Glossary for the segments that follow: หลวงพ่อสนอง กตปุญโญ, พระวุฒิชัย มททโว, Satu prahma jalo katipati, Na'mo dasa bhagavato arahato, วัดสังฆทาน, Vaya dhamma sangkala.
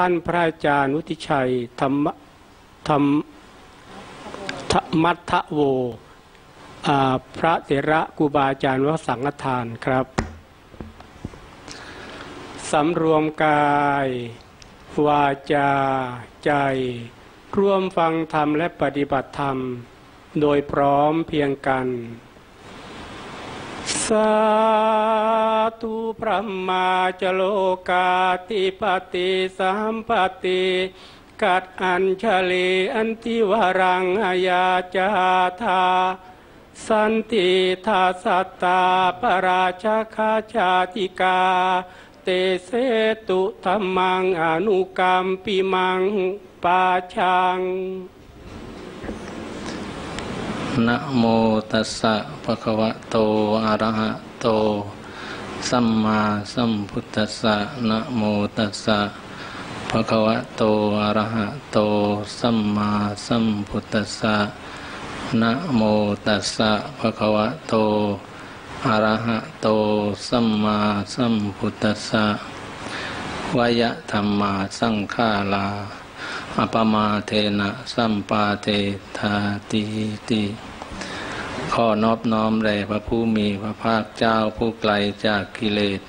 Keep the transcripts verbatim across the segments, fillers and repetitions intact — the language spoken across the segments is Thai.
ท่านพระอาจารย์วุฒิชัยธรรมธรรมมัททะโวพระเถระกูบาอาจารย์วัดสังฆทานครับสำรวมกายวาจาใจร่วมฟังธรรมและปฏิบัติธรรมโดยพร้อมเพียงกันSatu prahma jalo katipati sampati kat anjali antiwarang ayacata santita satta paracaka jatika tesetu tamang anukam pimang pacang.Na'mo dasa bhagavato arahato samma sambuddhassa Na'mo dasa bhagavato arahato samma sambuddhassa Na'mo dasa bhagavato arahato samma sambuddhassa Vaya dhamma sangkala Appamathena Sampathetatiti Kho ขอนอบน้อมแด่พระผู้มีพระภาคเจ้าผู้ไกลจากกิเลส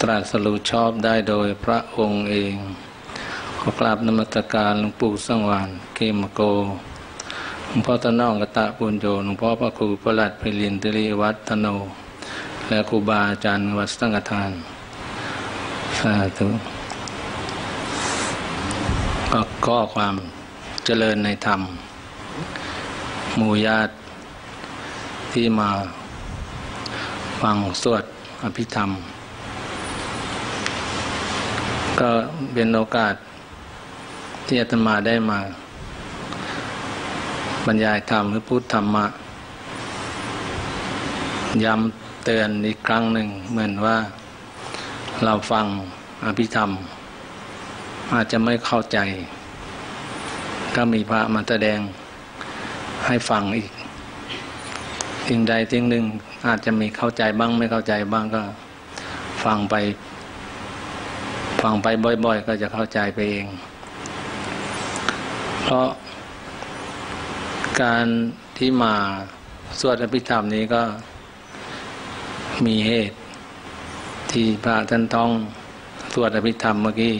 ตรัสรู้ชอบได้โดยพระองค์เองขอกราบนมัสการหลวงปู่สังวานเกมโกหลวงพ่อตะน้องกตะปุญโญหลวงพ่อพระครูประหลัดไพลินทริวัตโนและครูบาอาจารย์วัดสังฆทานสาธุข้อความเจริญในธรรมหมู่ญาติที่มาฟังสวดอภิธรรมก็เป็นโอกาสที่อาตมาได้มาบรรยายธรรมหรือพูดธรรมะย้ำเตือนอีกครั้งหนึ่งเหมือนว่าเราฟังอภิธรรมอาจจะไม่เข้าใจก็มีพระมาแสดงให้ฟังอีกสิ่งใดสิ่งหนึ่งอาจจะมีเข้าใจบ้างไม่เข้าใจบ้างก็ฟังไปฟังไปบ่อยๆก็จะเข้าใจไปเองเพราะการที่มาสวดอภิธรรมนี้ก็มีเหตุที่พระท่านต้องสวดอภิธรรมเมื่อกี้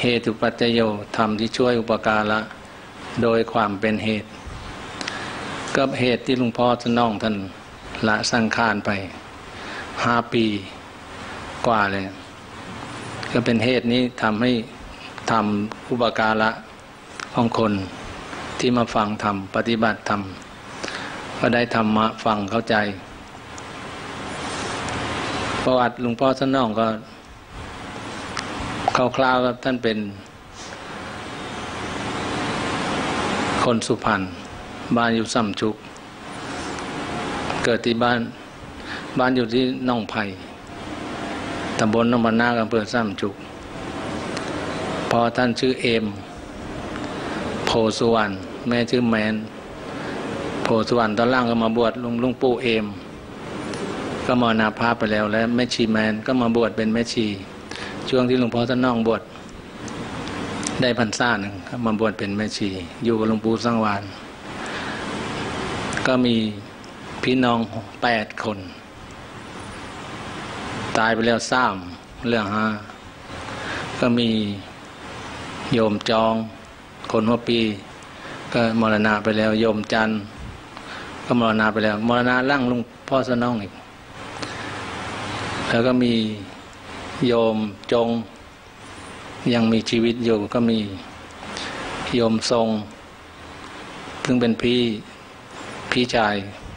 เหตุปัจจโยธรรมที่ช่วยอุปการะโดยความเป็นเหตุก็เหตุที่หลวงพ่อจะน้องท่านละสังขารไปห้าปีกว่าเลยก็เป็นเหตุนี้ทำให้ทำอุปการะของคนที่มาฟังธรรมปฏิบัติธรรมก็ได้ธรรมะฟังเข้าใจประวัติหลวงพ่อจะน้องก็คร่าวๆครับท่านเป็นคนสุพรรณบ้านอยู่สัมชุกเกิดที่บ้านบ้านอยู่ที่นองไผ่ตำบลนองบรรณาอำเภอสัมชุกพอท่านชื่อเอมโพสุวรรณแม่ชื่อแมนโพสุวรรณตอนล่างก็มาบวชลุงลุงปู่เอมก็มรณภาพไปแล้วและแม่ชีแมนก็มาบวชเป็นแม่ชีช่วงที่หลวงพ่อท่านน้องบวชได้พรรษาหนึ่งมาบวชเป็นแม่ชีอยู่กับหลวงปู่สังวานก็มีพี่น้องแปดคนตายไปแล้วสามเหลือห้าก็มีโยมจองคนหัวปีก็มรณะไปแล้วโยมจันก็มรณะไปแล้วมรณะร่างหลวงพ่อท่านน้องอีกแล้วก็มีโยมจงยังมีชีวิตอยู่ก็มีโยมทรงซึ่งเป็นพี่พี่ชาย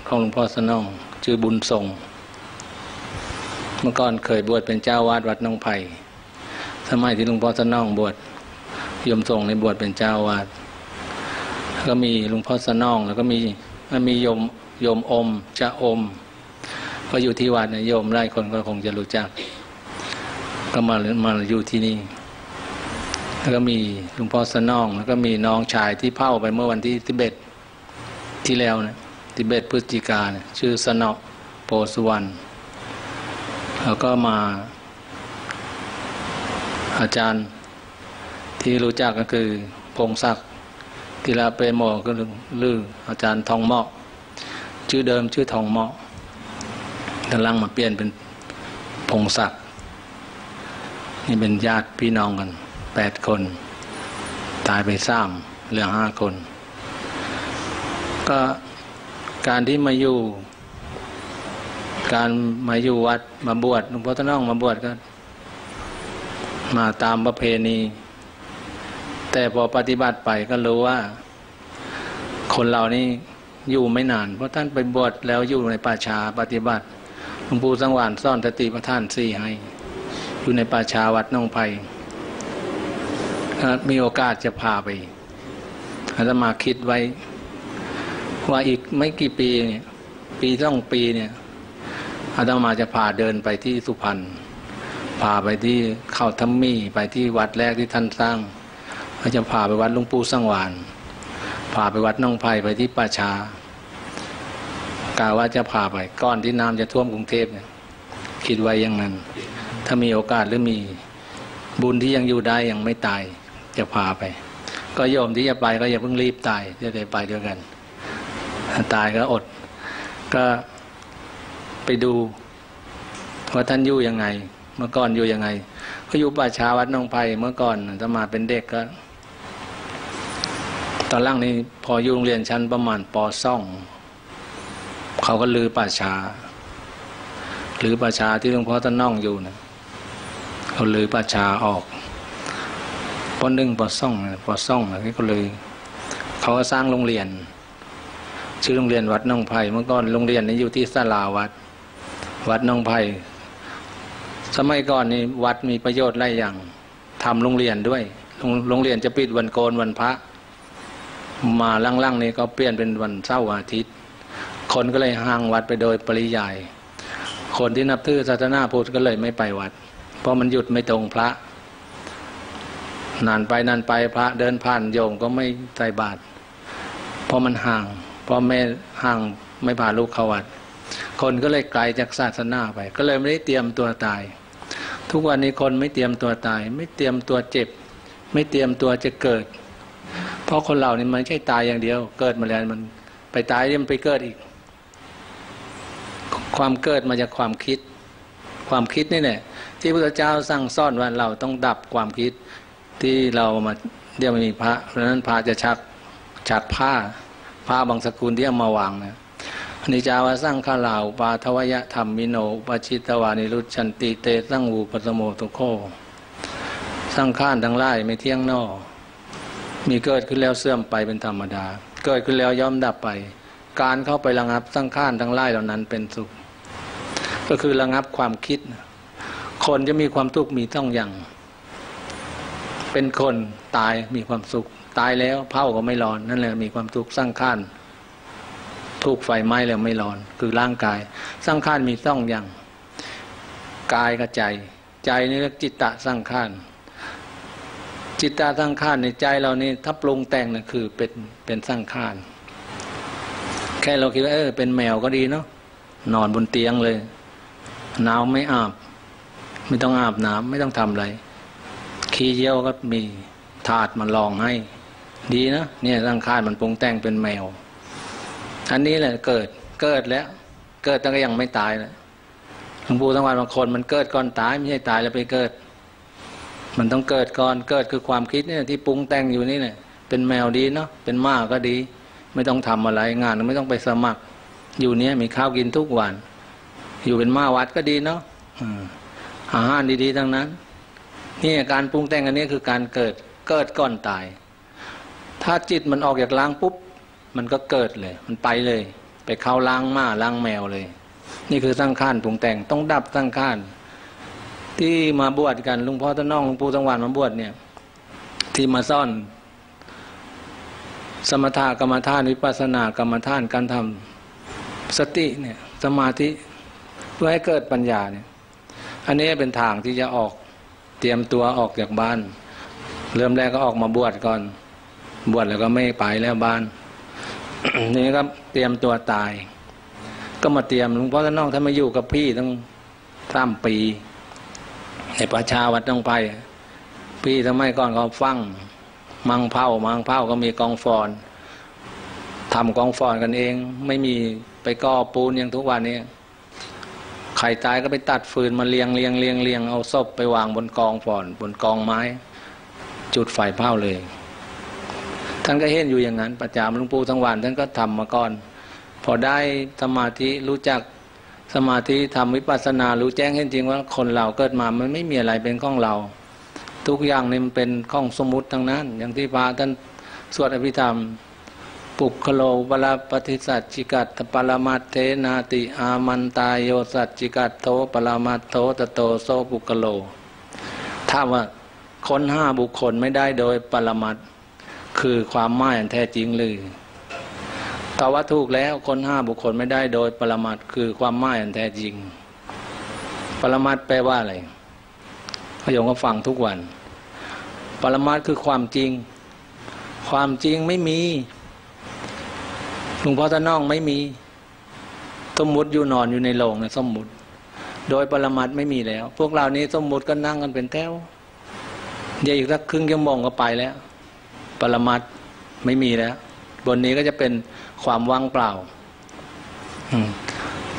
ของหลวงพ่อสนองชื่อบุญทรงเมื่อก่อนเคยบวชเป็นเจ้าวาดวัดนองไผ่สมัยที่หลวงพ่อสนองบวชโยมทรงในบวชเป็นเจ้าวาดก็มีหลวงพ่อสนองแล้วก็มีมีโยมโยมอมจะอมก็อยู่ที่วัดนะโยมหลายคนก็คงจะรู้จักก็มามาอยู่ที่นี่แล้วก็มีหลวงพ่อสนองแล้วก็มีน้องชายที่เผ่าไปเมื่อวันที่ทิเบตที่แล้วนะทิเบตพฤศจิกานะชื่อสนอโปสุวรรณแล้วก็มาอาจารย์ ที่รู้จักก็คือพงศักดิ์กีฬาเปรมโมก็ลืออาจารย์ทองเมาะชื่อเดิมชื่อทองเมาะแต่หลังมาเปลี่ยนเป็นพงศักดิ์นี่เป็นญาติพี่น้องกันแปดคนตายไปสามเหลือห้าคนก็การที่มาอยู่การมาอยู่วัดมาบวชหลวงพ่อท่านน้องมาบวชก็มาตามประเพณีแต่พอปฏิบัติไปก็รู้ว่าคนเรานี่อยู่ไม่นานเพราะท่านไปบวชแล้วอยู่ในป่าช้าปฏิบัติหลวงปู่สังวานซ่อนสติปัฏฐานสี่ให้อยู่ในป่าช้าวัดนองไพมีโอกาสจะพาไปอาตมาคิดไว้ว่าอีกไม่กี่ปีเนี่ยปีสองปีเนี่ยอาตมาจะพาเดินไปที่สุพรรณพาไปที่เข้าทัมมี่ไปที่วัดแรกที่ท่านสร้างก็จะพาไปวัดหลวงปู่สังวานพาไปวัดนองไพไปที่ป่าช้ากล่าวว่าจะพาไปก่อนที่น้ำจะท่วมกรุงเทพเนี่ยคิดไว้อย่างนั้นถ้ามีโอกาสหรือมีบุญที่ยังอยู่ได้ยังไม่ตายจะพาไปก็โยมที่จะไปก็อย่าเพิ่งรีบตายจะได้ไปด้วยกันถ้าตายก็อดก็ไปดูว่าท่านอยู่ยังไงเมื่อก่อนอยู่ยังไงก็อยู่ป่าช้าวัดนองไพเมื่อก่อนจะมาเป็นเด็กก็ตอนล่างนี้พออยู่โรงเรียนชั้นประมาณป.สอง เขาก็ลือป่าช้าหรือป่าช้าที่หลวงพ่อท่านน้องอยู่นะเขาลือป่าช้าออกปหนึ่งปสองปสองอะไรก็เลยเขาก็สร้างโรงเรียนชื่อโรงเรียนวัดนองไพเมื่อก่อนโรงเรียนนี้อยู่ที่ศาลาวัดวัดนองไพสมัยก่อนนี่วัดมีประโยชน์หลายอย่างทำโรงเรียนด้วยโรงเรียนจะปิดวันโกนวันพระมาล่างๆนี้ก็เปลี่ยนเป็นวันเสาร์อาทิตย์คนก็เลยห่างวัดไปโดยปริยายคนที่นับถือศาสนาพุทธก็เลยไม่ไปวัดเพราะมันหยุดไม่ตรงพระนานไปนานไปพระเดินผ่านโยมก็ไม่ใส่บาตรเพราะมันห่างเพราะไม่ห่างไม่พาลูกเข้าวัดคนก็เลยไกลจากศาสนาไปก็เลยไม่ได้เตรียมตัวตายทุกวันนี้คนไม่เตรียมตัวตายไม่เตรียมตัวเจ็บไม่เตรียมตัวจะเกิดเพราะคนเรานี่มันไม่ใช่ตายอย่างเดียวเกิดมาแล้วมันไปตายยังไปเกิดอีกความเกิดมาจากความคิดความคิดนี่แหละที่พระพุทธเจ้าสั่งสอนว่าเราต้องดับความคิดที่เรามาเดี๋ยวมีพระเพราะฉะนั้นพระจะชักชักผ้าผ้าบางสกุลที่เอามาวางนะนิจาวาสังฆาลาวปาทวยะธรรมมิโนปชิตวานิรุชันติเตสังวูปสโมตุโคสังขารทั้งหลายไม่เที่ยงนอมีเกิดขึ้นแล้วเสื่อมไปเป็นธรรมดาเกิดขึ้นแล้วย่อมดับไปการเข้าไประงับสังขารทั้งหลายเหล่านั้นเป็นสุขก็คือระงับความคิดคนจะมีความทุกข์มีต้องอย่างเป็นคนตายมีความสุขตายแล้วเผาก็ไม่ร้อนนั่นแหละมีความทุกข์สังขารถูกไฟไหม้แล้วไม่ร้อนคือร่างกายสังขารมีสองอย่างกายกับใจใจนี่เรียกจิตตะสังขารจิตตะสังขารในใจเรานี่ถ้าปรุงแต่งน่ะคือเป็นเป็นสังขารแค่เราคิดว่าเออเป็นแมวก็ดีเนาะนอนบนเตียงเลยหนาวไม่อาบไม่ต้องอาบน้ำไม่ต้องทำอะไรขี้เยี่ยวก็มีถาดมันรองให้ดีนะเนี่ยสังขารมันปรุงแต่งเป็นแมวอันนี้แหละเกิดเกิดแล้วเกิดแต่ก็ยังไม่ตายนะหลวงปู่ทั้งวันบางคนมันเกิดก่อนตายไม่ใช่ตายแล้วไปเกิดมันต้องเกิดก่อนเกิดคือความคิดเนี่ยที่ปรุงแต่งอยู่นี่แหละเป็นแมวดีเนาะเป็นหมาก็ดีไม่ต้องทำอะไรงานไม่ต้องไปสมัครอยู่เนี้ยมีข้าวกินทุกวันอยู่เป็นหมาวัดก็ดีเนาะอาหารดีๆทั้งนั้นนี่การปรุงแต่งอันนี้คือการเกิดเกิดก่อนตายถ้าจิตมันออกจากล้างปุ๊บมันก็เกิดเลยมันไปเลยไปเข้าล้างหมาล้างแมวเลยนี่คือสังขารปรุงแต่งต้องดับสังขารที่มาบวชกันหลวงพ่อท่านน้องหลวงปู่สังวานมาบวชเนี่ยที่มาซ่อนสมถะกรรมฐานวิปัสสนากรรมฐานการทำสติเนี่ยสมาธิเพื่อให้เกิดปัญญาเนี่ยอันนี้เป็นทางที่จะออกเตรียมตัวออกจากบ้านเริ่มแรกก็ออกมาบวชก่อนบวชแล้วก็ไม่ไปแล้วบ้าน นี่ก็เตรียมตัวตายก็มาเตรียมหลวงพ่อท่านน้องท่านมาอยู่กับพี่ตั้งสามปีในป่าช้าวัดนองไพ ปีสมัยก่อนเขาฟังมังเผามังเผาก็มีกองฟอนทำกองฟอนกันเองไม่มีไปก่อปูนอย่างทุกวันนี้ใครตายก็ไปตัดฟืนมาเลียงเลียงเลียงเลียงเอาศพไปวางบนกองฟอนบนกองไม้จุดไฟเผาเลยท่านก็เห็นอยู่อย่างนั้นประจำหลวงปู่ทั้งวันท่านก็ทำมาก่อนพอได้สมาธิรู้จักสมาธิทำวิปัสสนารู้แจ้งเห็นจริงว่าคนเราเกิดมามันไม่มีอะไรเป็นของเราทุกอย่างนี่มันเป็นของสมมุติทั้งนั้นอย่างที่พระท่านสวดอภิธรรมปุคโลบลปฏิสัจจิกัตถปรมัตเถนาติอามันตายโยสัจจิกัตโถปรมัตโถตโตโซปุคโลถ้าว่าคนห้าบุคคลไม่ได้โดยปรมัตถ์คือความหมายอันแท้จริงหรือแต่ว่าถูกแล้วคนห้าบุคคลไม่ได้โดยปรมัตถ์คือความหมายอันแท้จริงปรมัตถ์แปลว่าอะไรพระโยมก็ฟังทุกวันปรมัตถ์คือความจริงความจริงไม่มีหลวงพ่อตะน้องไม่มีสมมุติอยู่นอนอยู่ในโรงนะสมมุติโดยปรมัตถ์ไม่มีแล้วพวกเรานี้สมมุติก็นั่งกันเป็นแถวเดี๋ยวอีกสักครึ่งชั่วโมงก็ไปแล้วปรมัตถ์ไม่มีแล้วบนนี้ก็จะเป็นความว่างเปล่า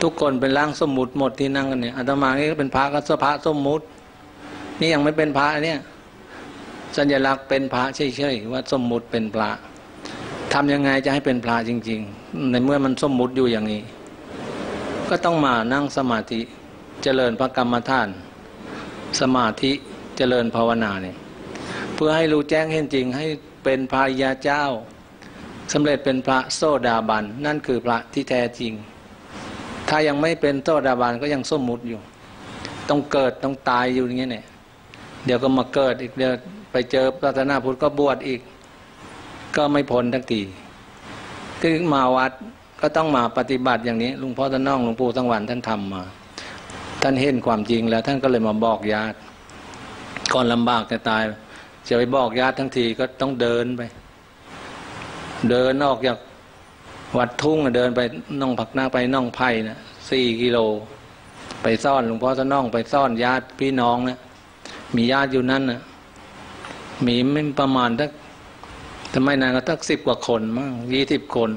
ทุกคนเป็นร่างสมมุติหมดที่นั่งกันเนี่ยอาตมานี่ก็เป็นพระก็สภาพสมมุตินี่ยังไม่เป็นพระเนี่ยสัญลักษณ์เป็นพระเฉยๆว่าสมมุติเป็นพระทำยังไงจะให้เป็นพระจริงๆในเมื่อมันสมมุติอยู่อย่างนี้ก็ต้องมานั่งสมาธิเจริญพระกรรมฐานสมาธิเจริญภาวนาเนี่ยเพื่อให้รู้แจ้งเห็นจริงให้เป็นพระยาเจ้าสำเร็จเป็นพระโสดาบันนั่นคือพระที่แท้จริงถ้ายังไม่เป็นโสดาบันก็ยังสมมุติอยู่ต้องเกิดต้องตายอยู่อย่างนี้เนี่ยเดี๋ยวก็มาเกิดอีกเดี๋ยวไปเจอศาสนาพุทธก็บวชอีกก็ไม่พ้นทักทีคือมาวัดก็ต้องมาปฏิบัติอย่างนี้หลวงพ่อท่านน้องหลวงปู่ทั้งวันท่านทำมาท่านเห็นความจริงแล้วท่านก็เลยมาบอกญาติก่อนลำบากจะตายจะไปบอกญาติทั้งทีก็ต้องเดินไปเดินออกจากวัดทุ่งเดินไปน่องผักหน้าไปน่องไผ่นะสี่กิโลไปซ่อนหลวงพ่อจะน่องไปซ่อนญาติพี่น้องนะมีญาติอยู่นั่นนะมีไม่ประมาณทักทำไมนานก็ทักสิบกว่าคนมั้งยี่สิบคน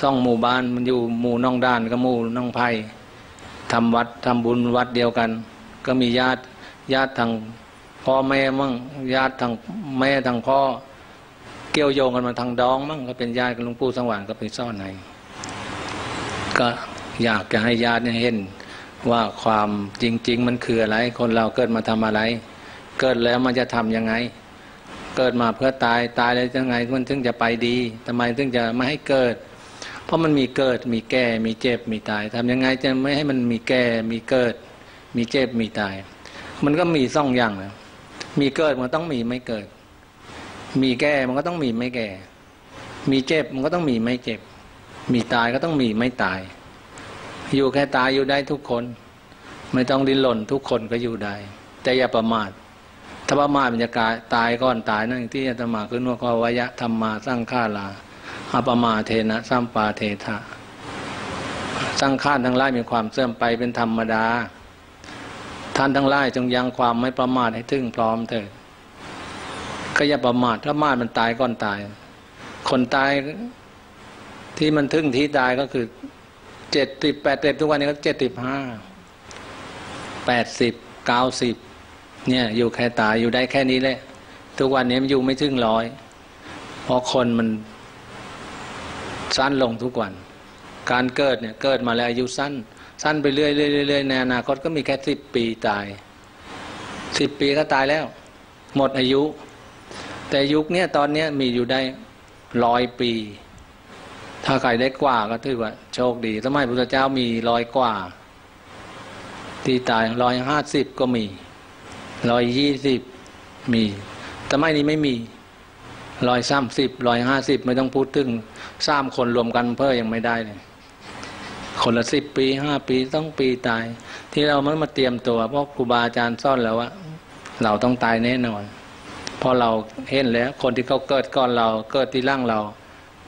ซ่องหมู่บ้านมันอยู่หมู่น่องด้านกับหมู่น่องไผ่ทำวัดทำบุญวัดเดียวกันก็มีญาติญาติทางพ่อแม่มั่งญาติทางแม่ทางพ่อเกี่ยวโยงกันมาทางดองมั่งก็เป็นญาติกับหลวงปู่สว่างก็ไปซ่อนในก็อยากจะให้ญาติเห็นว่าความจริงๆมันคืออะไรคนเราเกิดมาทำอะไรเกิดแล้วมันจะทํำยังไงเกิดมาเพื่อตายตายแล้วยังไงมันถึงจะไปดีทำไมถึงจะไม่ให้เกิดเพราะมันมีเกิดมีแก่มีเจ็บมีตายทำยังไงจะไม่ให้มันมีแก่มีเกิดมีเจ็บมีตายมันก็มีสองอย่างนะมีเกิดมันต้องมีไม่เกิดมีแก่มันก็ต้องมีไม่แก่มีเจ็บมันก็ต้องมีไม่เจ็บมีตายก็ต้องมีไม่ตายอยู่แค่ตายอยู่ได้ทุกคนไม่ต้องดิ้นรนทุกคนก็อยู่ได้แต่อย่าประมาทถ้าประมาทมันจะกายตายก่อนตายนั่นที่อาตมาขึ้นว่าข้อวายะธรรมาสร้างข้าลาAppamathena Sampathetatiti Khoสร้างข้าทั้งหลายมีความเสื่อมไปเป็นธรรมดาท่านทั้งหลายจงยังความไม่ประมาทให้ถึงพร้อมเถิดก็อย่าประมาทถ้ามาดมันตายก่อนตายคนตายที่มันถึงที่ตายก็คือเจ็ดสิบแปดสิบทุกวันนี้ก็เจ็ดสิบห้าแปดสิบเก้าสิบเนี่ยอยู่แค่ตายอยู่ได้แค่นี้แหละทุกวันนี้มันอยู่ไม่ถึงร้อยเพราะคนมันสั้นลงทุกวันการเกิดเนี่ยเกิดมาแล้วอายุสั้นสั้นไปเรื่อยเรื่อยเรื่อยในอนาคตก็มีแค่สิบปีตายสิบปีก็ตายแล้วหมดอายุแต่ยุคนี้ตอนนี้มีอยู่ได้ร้อยปีถ้าใครได้กว่าก็ถือว่าโชคดีสมัยพุทธเจ้ามีร้อยกว่าที่ตายร้อยห้าสิบก็มีร้อยยี่สิบมีสมัยนี้ไม่มีร้อยสามสิบร้อยห้าสิบไม่ต้องพูดถึงสามคนรวมกันเพิ่มยังไม่ได้เลยคนละสิบปีห้าปีต้องปีตายที่เรามันมาเตรียมตัวเพราะครูบาอาจารย์ซ่อนแล้วว่าเราต้องตายแน่นอนพอเราเห็นแล้วคนที่เขาเกิดก่อนเราเกิดที่ร่างเรา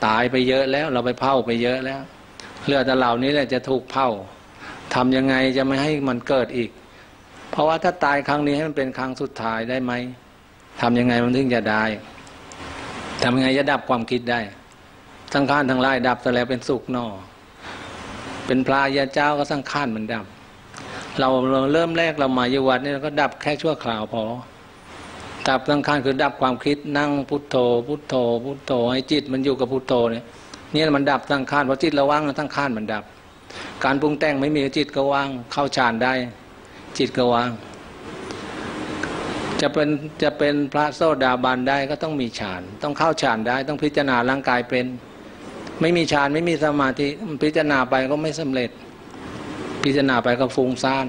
ตายไปเยอะแล้วเราไปเผาไปเยอะแล้วเหลือแต่เหล่านี้แหละจะถูกเผาทำยังไงจะไม่ให้มันเกิดอีกเพราะว่าถ้าตายครั้งนี้ให้มันเป็นครั้งสุดท้ายได้ไหม ทำยังไงมันถึงจะได้ทำยังไงจะดับความคิดได้สังขารทั้งหลายดับแต่แล้วเป็นสุขนอเป็นพระยาเจ้าก็สังขารมันดับเราเริ่มแรกเรามาอยู่วัดนี่เราก็ดับแค่ชั่วคราวพอดับสังขารคือดับความคิดนั่งพุทโธพุทโธพุทโธให้จิตมันอยู่กับพุทโธเนี่ยนี่มันดับสังขารเพราะจิตเราว่างสังขารมันดับการปรุงแต่งไม่มีจิตก็ว่างเข้าฌานได้จิตก็ว่างจะเป็นจะเป็นพระโสดาบันได้ก็ต้องมีฌานต้องเข้าฌานได้ต้องพิจารณาร่างกายเป็นไม่มีฌานไม่มีสมาธิพิจารณาไปก็ไม่สำเร็จพิจารณาไปก็ฟุ้งซ่าน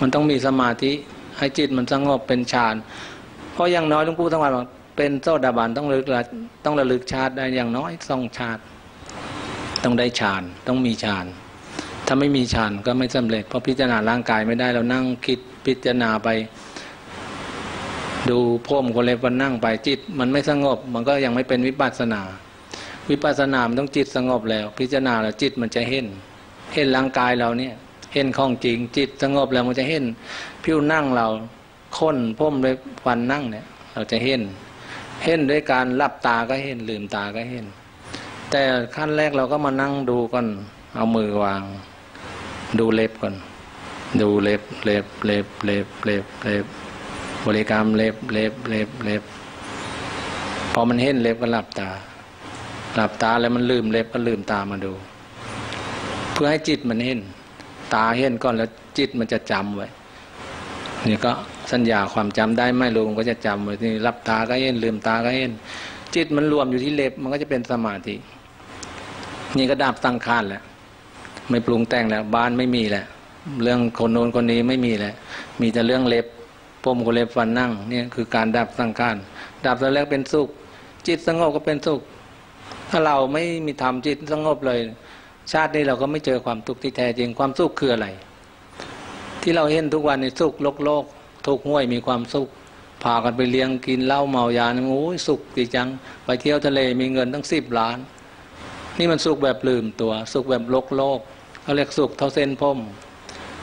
มันต้องมีสมาธิให้จิตมันสงบเป็นฌานเพราะอย่างน้อยหลวงปู่ทั้งวันบอกเป็นโสดาบันต้องระลึกต้องระลึกชาติได้อย่างน้อยสองชาติต้องได้ฌานต้องมีฌานถ้าไม่มีฌานก็ไม่สำเร็จเพราะพิจารณาร่างกายไม่ได้เรานั่งคิดพิจารณาไปดูพ่มคนเล็บวันนั่งไปจิตมันไม่สงบมันก็ยังไม่เป็นวิปัสสนาวิปัสสนามันต้องจิตสงบแล้วพิจารณาแล้วจิตมันจะเห็นเห็นร่างกายเราเนี่ยเห็นของจริงจิตสงบแล้วมันจะเห็นผิวนั่งเราค้นพ่มเล็บฟันนั่งเนี่ยเราจะเห็นเห็นด้วยการลับตาก็เห็นลืมตาก็เห็นแต่ขั้นแรกเราก็มานั่งดูก่อนเอามือวางดูเล็บก่อนดูเล็บเล็บเล็บเล็บเล็บเล็บบริกรรมเล็บเล็บเล็บเล็บพอมันเห็นเล็บก็หลับตาหลับตาแล้วมันลืมเล็บก็ลืมตามาดูเพื่อให้จิตมันเห็นตาเห็นก่อนแล้วจิตมันจะจำไว้นี่ก็สัญญาความจำได้ไม่รู้มันก็จะจำไว้นี่หลับตาก็เห็นลืมตาก็เห็นจิตมันรวมอยู่ที่เล็บมันก็จะเป็นสมาธินี่ก็ดับสังขารแล้วไม่ปรุงแต่งแล้วบ้านไม่มีแหละเรื่องคนโน้นคนนี้ไม่มีแหละมีแต่เรื่องเล็บพ่มคนเล็บฟันนั่งนี่คือการดับสังขารดับแล้วเป็นสุขจิตสงบก็เป็นสุขถ้าเราไม่มีธรรมจิตสงบเลยชาตินี้เราก็ไม่เจอความทุกข์ที่แท้จริงความสุขคืออะไรที่เราเห็นทุกวันในสุขโลกโลกทุกห้วยมีความสุขพากันไปเลี้ยงกินเหล้าเมายาโอ้ยสุขดีจังไปเที่ยวทะเลมีเงินตั้งสิบล้านนี่มันสุขแบบลืมตัวสุขแบบโลกโลกเขาเรียกสุขเท่าเส้นผม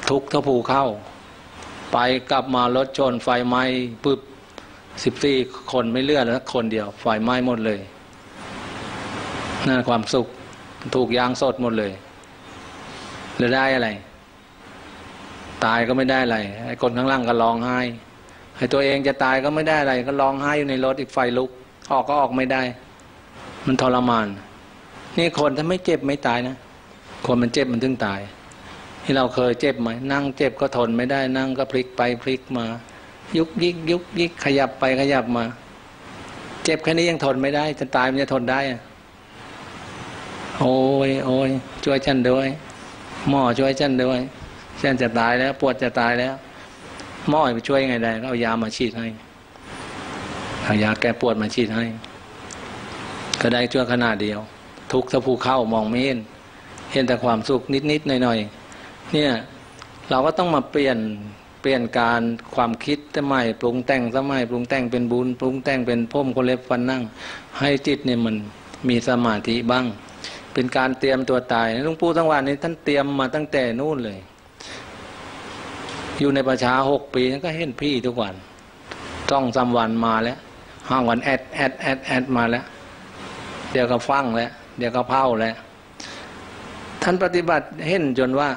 ทุกเท่าภูเขาไปกลับมารถชนไฟไหม้ปึ๊บสิบสี่คนไม่เลือดแล้วคนเดียวไฟไหม้หมดเลยนั่นความสุขถูกยางสดหมดเลยหรือได้อะไรตายก็ไม่ได้อะไรไอ้คนข้างล่างก็ร้องไห้ไอ้ตัวเองจะตายก็ไม่ได้อะไรก็ร้องไห้อยู่ในรถอีกไฟลุกออกก็ออกไม่ได้มันทรมานนี่คนถ้าไม่เจ็บไม่ตายนะคนมันเจ็บมันถึงตายที่เราเคยเจ็บไหมนั่งเจ็บก็ทนไม่ได้นั่งก็พลิกไปพลิกมายุกยิกยุกยิกขยับไปขยับมาเจ็บแค่นี้ยังทนไม่ได้จะตายมันจะทนได้อะโอ้ยโอ้ยช่วยฉันด้วยหมอช่วยฉันด้วยฉันจะตายแล้วปวดจะตายแล้วหมอไปช่วยยังไงได้เอายามาฉีดให้เอายาแก้ปวดมาฉีดให้ก็ได้ชั่วขณะเดียวทุกข์ถ้าภูเข้ามองไม่เห็นเห็นแต่ความสุขนิดๆหน่อยๆเนี่ยเราก็ต้องมาเปลี่ยนเปลี่ยนการความคิดสมัยปรุงแต่งสมัยปรุงแต่งเป็นบุญปรุงแต่งเป็นพ่มคนเล็บฟันนั่งให้จิตเนี่ยมันมีสมาธิบ้างเป็นการเตรียมตัวตายหลวงปู่สังวาสนี่ท่านเตรียมมาตั้งแต่นู่นเลยอยู่ในประชาหกปีก็เห็นพี่ทุกวันต้องสามวันมาแล้วห้าวันแอดแอดแอดแอดมาแล้วเดี๋ยวก็ฟังแล้วเดี๋ยวก็เผาแล้วท่านปฏิบัติเห็นจนว่า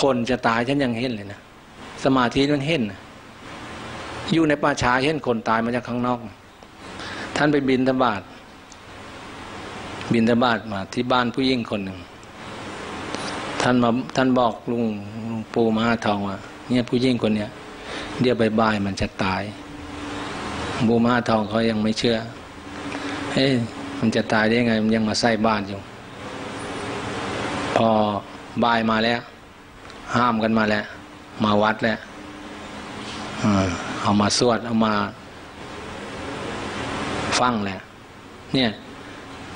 คนจะตายฉันยังเห็นเลยนะสมาธิมันเห็นนะอยู่ในป่าช้าเห็นคนตายมาจากข้างนอกท่านไปบิณฑบาตบิณฑบาตมาที่บ้านผู้หญิงคนหนึ่งท่านมาท่านบอกลุงลุงปู่มหาทองว่าเนี่ยผู้หญิงคนเนี้ยเดี๋ยวบ่ายๆมันจะตายปู่มหาทองเขายังไม่เชื่อเฮ้ยมันจะตายได้ไงมันยังมาใส่บ้านอยู่พอบ่ายมาแล้วห้ามกันมาแล้วมาวัดแล้วเอามาสวดเอามาฟังแหละเนี่ย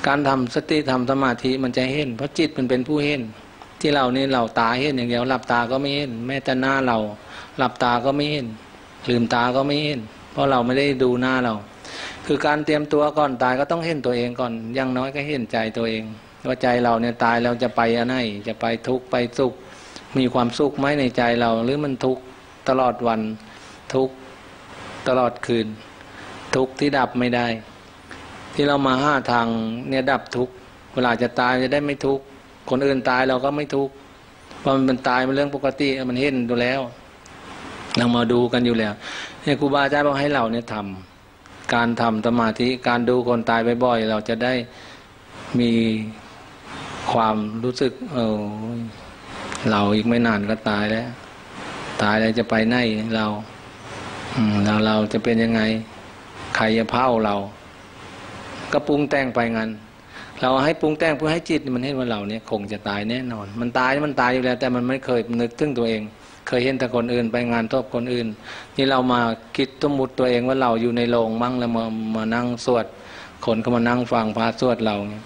การทำสติทำสมาธิมันจะเห็นเพราะจิตมันเป็นผู้เห็นที่เรานี่เราตาเห็นอย่างเดียวหลับตาก็ไม่เห็นแม้แต่หน้าเราหลับตาก็ไม่เห็นลืมตาก็ไม่เห็นเพราะเราไม่ได้ดูหน้าเราคือการเตรียมตัวก่อนตายก็ต้องเห็นตัวเองก่อนอย่างน้อยก็เห็นใจตัวเองว่าใจเราเนี่ยตายเราจะไปอะไรจะไปทุกข์ไปสุขมีความสุขไหมในใจเราหรือมันทุกข์ตลอดวันทุกข์ตลอดคืน ทุกข์ที่ดับไม่ได้ที่เรามาห้าทางเนี่ยดับทุกข์เวลาจะตายจะได้ไม่ทุกข์คนอื่นตายเราก็ไม่ทุกข์เพราะมันเป็นตายเป็นเรื่องปกติมันเห็นดูแล้วเรามาดูกันอยู่แล้วเนี่ยครูบาอาจารย์บอกให้เราเนี่ยทำการทำสมาธิการดูคนตายบ่อยๆเราจะได้มีความรู้สึกเออเราอีกไม่นานก็ตายแล้วตายแล้วจะไปไหนเราเราเราจะเป็นยังไงใครจะเผาเราก็ปรุงแต่งไปงั้นเราให้ปรุงแต่งเพื่อให้จิตมันเห็นว่าเราเนี่ยคงจะตายแน่นอนมันตายมันตายอยู่แล้วแต่มันไม่เคยนึกถึงตัวเองเคยเห็นแต่คนอื่นไปงานทบคนอื่นนี่เรามาคิดสมมุติตัวเองว่าเราอยู่ในโรงมั่งแล้วมามานั่งสวดคนก็มานั่งฟังพระสวดเราเนี่ย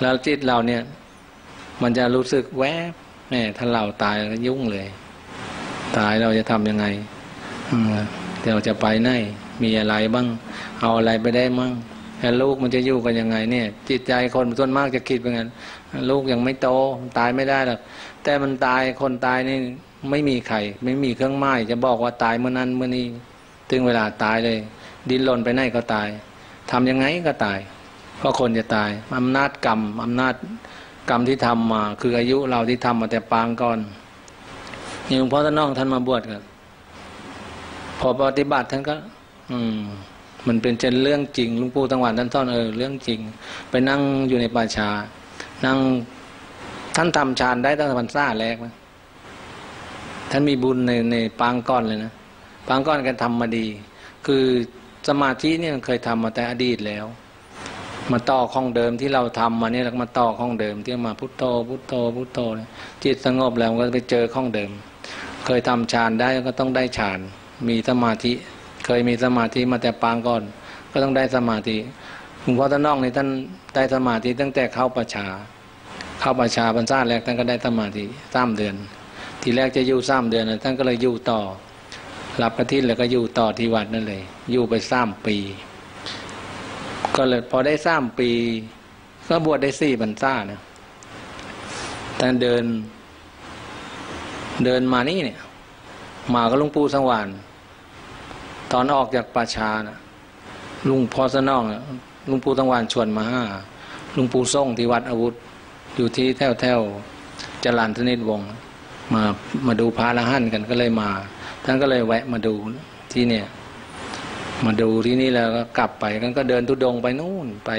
แล้วจิตเราเนี่ยมันจะรู้สึกแวบแหมถ้าเราตายก็ยุ่งเลยตายเราจะทำยังไงเดี๋ยวจะไปไหนมีอะไรบ้างเอาอะไรไปได้บ้างแล้วลูกมันจะอยู่กันยังไงเนี่ยจิตใจคนส่วนมากจะคิดเป็นงั้นลูกยังไม่โตตายไม่ได้หรอกแต่มันตายคนตายนี่ไม่มีใครไม่มีเครื่องไม้จะบอกว่าตายเมื่อนั้นเมื่อนี้ถึงเวลาตายเลยดิ้นรนไปไหนก็ตายทำยังไงก็ตายเพราะคนจะตายอำนาจกรรมอำนาจกรรมที่ทำมาคืออายุเราที่ทำมาแต่ปางก่อนนี่หลวงพ่อท่านน้องท่านมาบวชกันพอปฏิบัติท่านก็อืมมันเป็นเจนเรื่องจริงหลวงปู่ตังหวันท่านท่อนเออเรื่องจริงไปนั่งอยู่ในป่าชานั่งท่านทำฌานได้ตั้งแต่พรรษาแรกนะท่านมีบุญในในปางก้อนเลยนะปางก้อนกันทำมาดีคือสมาธิเนี่ยเคยทำมาแต่อดีตแล้วมาต่อข้องเดิมที่เราทำมาเนี่ยแล้วมาต่อข้องเดิมที่มาพุทโธพุทโธพุทโธจิตสงบแล้วก็ไปเจอข้องเดิมเคยทำฌานได้ก็ต้องได้ฌานมีสมาธิเคยมีสมาธิมาแต่ปางก่อนก็ต้องได้สมาธิหลวงพ่อท่านน้องนี่ท่านได้สมาธิตั้งแต่เข้าป่าชาเข้าป่าชาพรรษาแรกท่านก็ได้สมาธิสามเดือนทีแรกจะอยู่สามเดือนท่านก็เลยอยู่ต่อรับกฐินแล้วก็อยู่ต่อที่วัดนั่นเลยอยู่ไปสามปีก็เลยพอได้สามปีก็บวชได้สี่พรรษาเนี่ยท่านเดินเดินมานี่เนี่ยมาก็หลวงปู่สังวานตอนออกจากป่าชานะลุงพอสนองนะลุงปู่ตังวานชวนมาห้าลุงปู่ส่งที่วัดอาวุธอยู่ที่แถวแถวจรัญธนิตวงศ์มามาดูพระละหั่นกันก็เลยมาท่านก็เลยแวะมาดูที่เนี่ยมาดูที่นี่แล้วก็กลับไปท่านก็เดินทุดงไปนู่นไป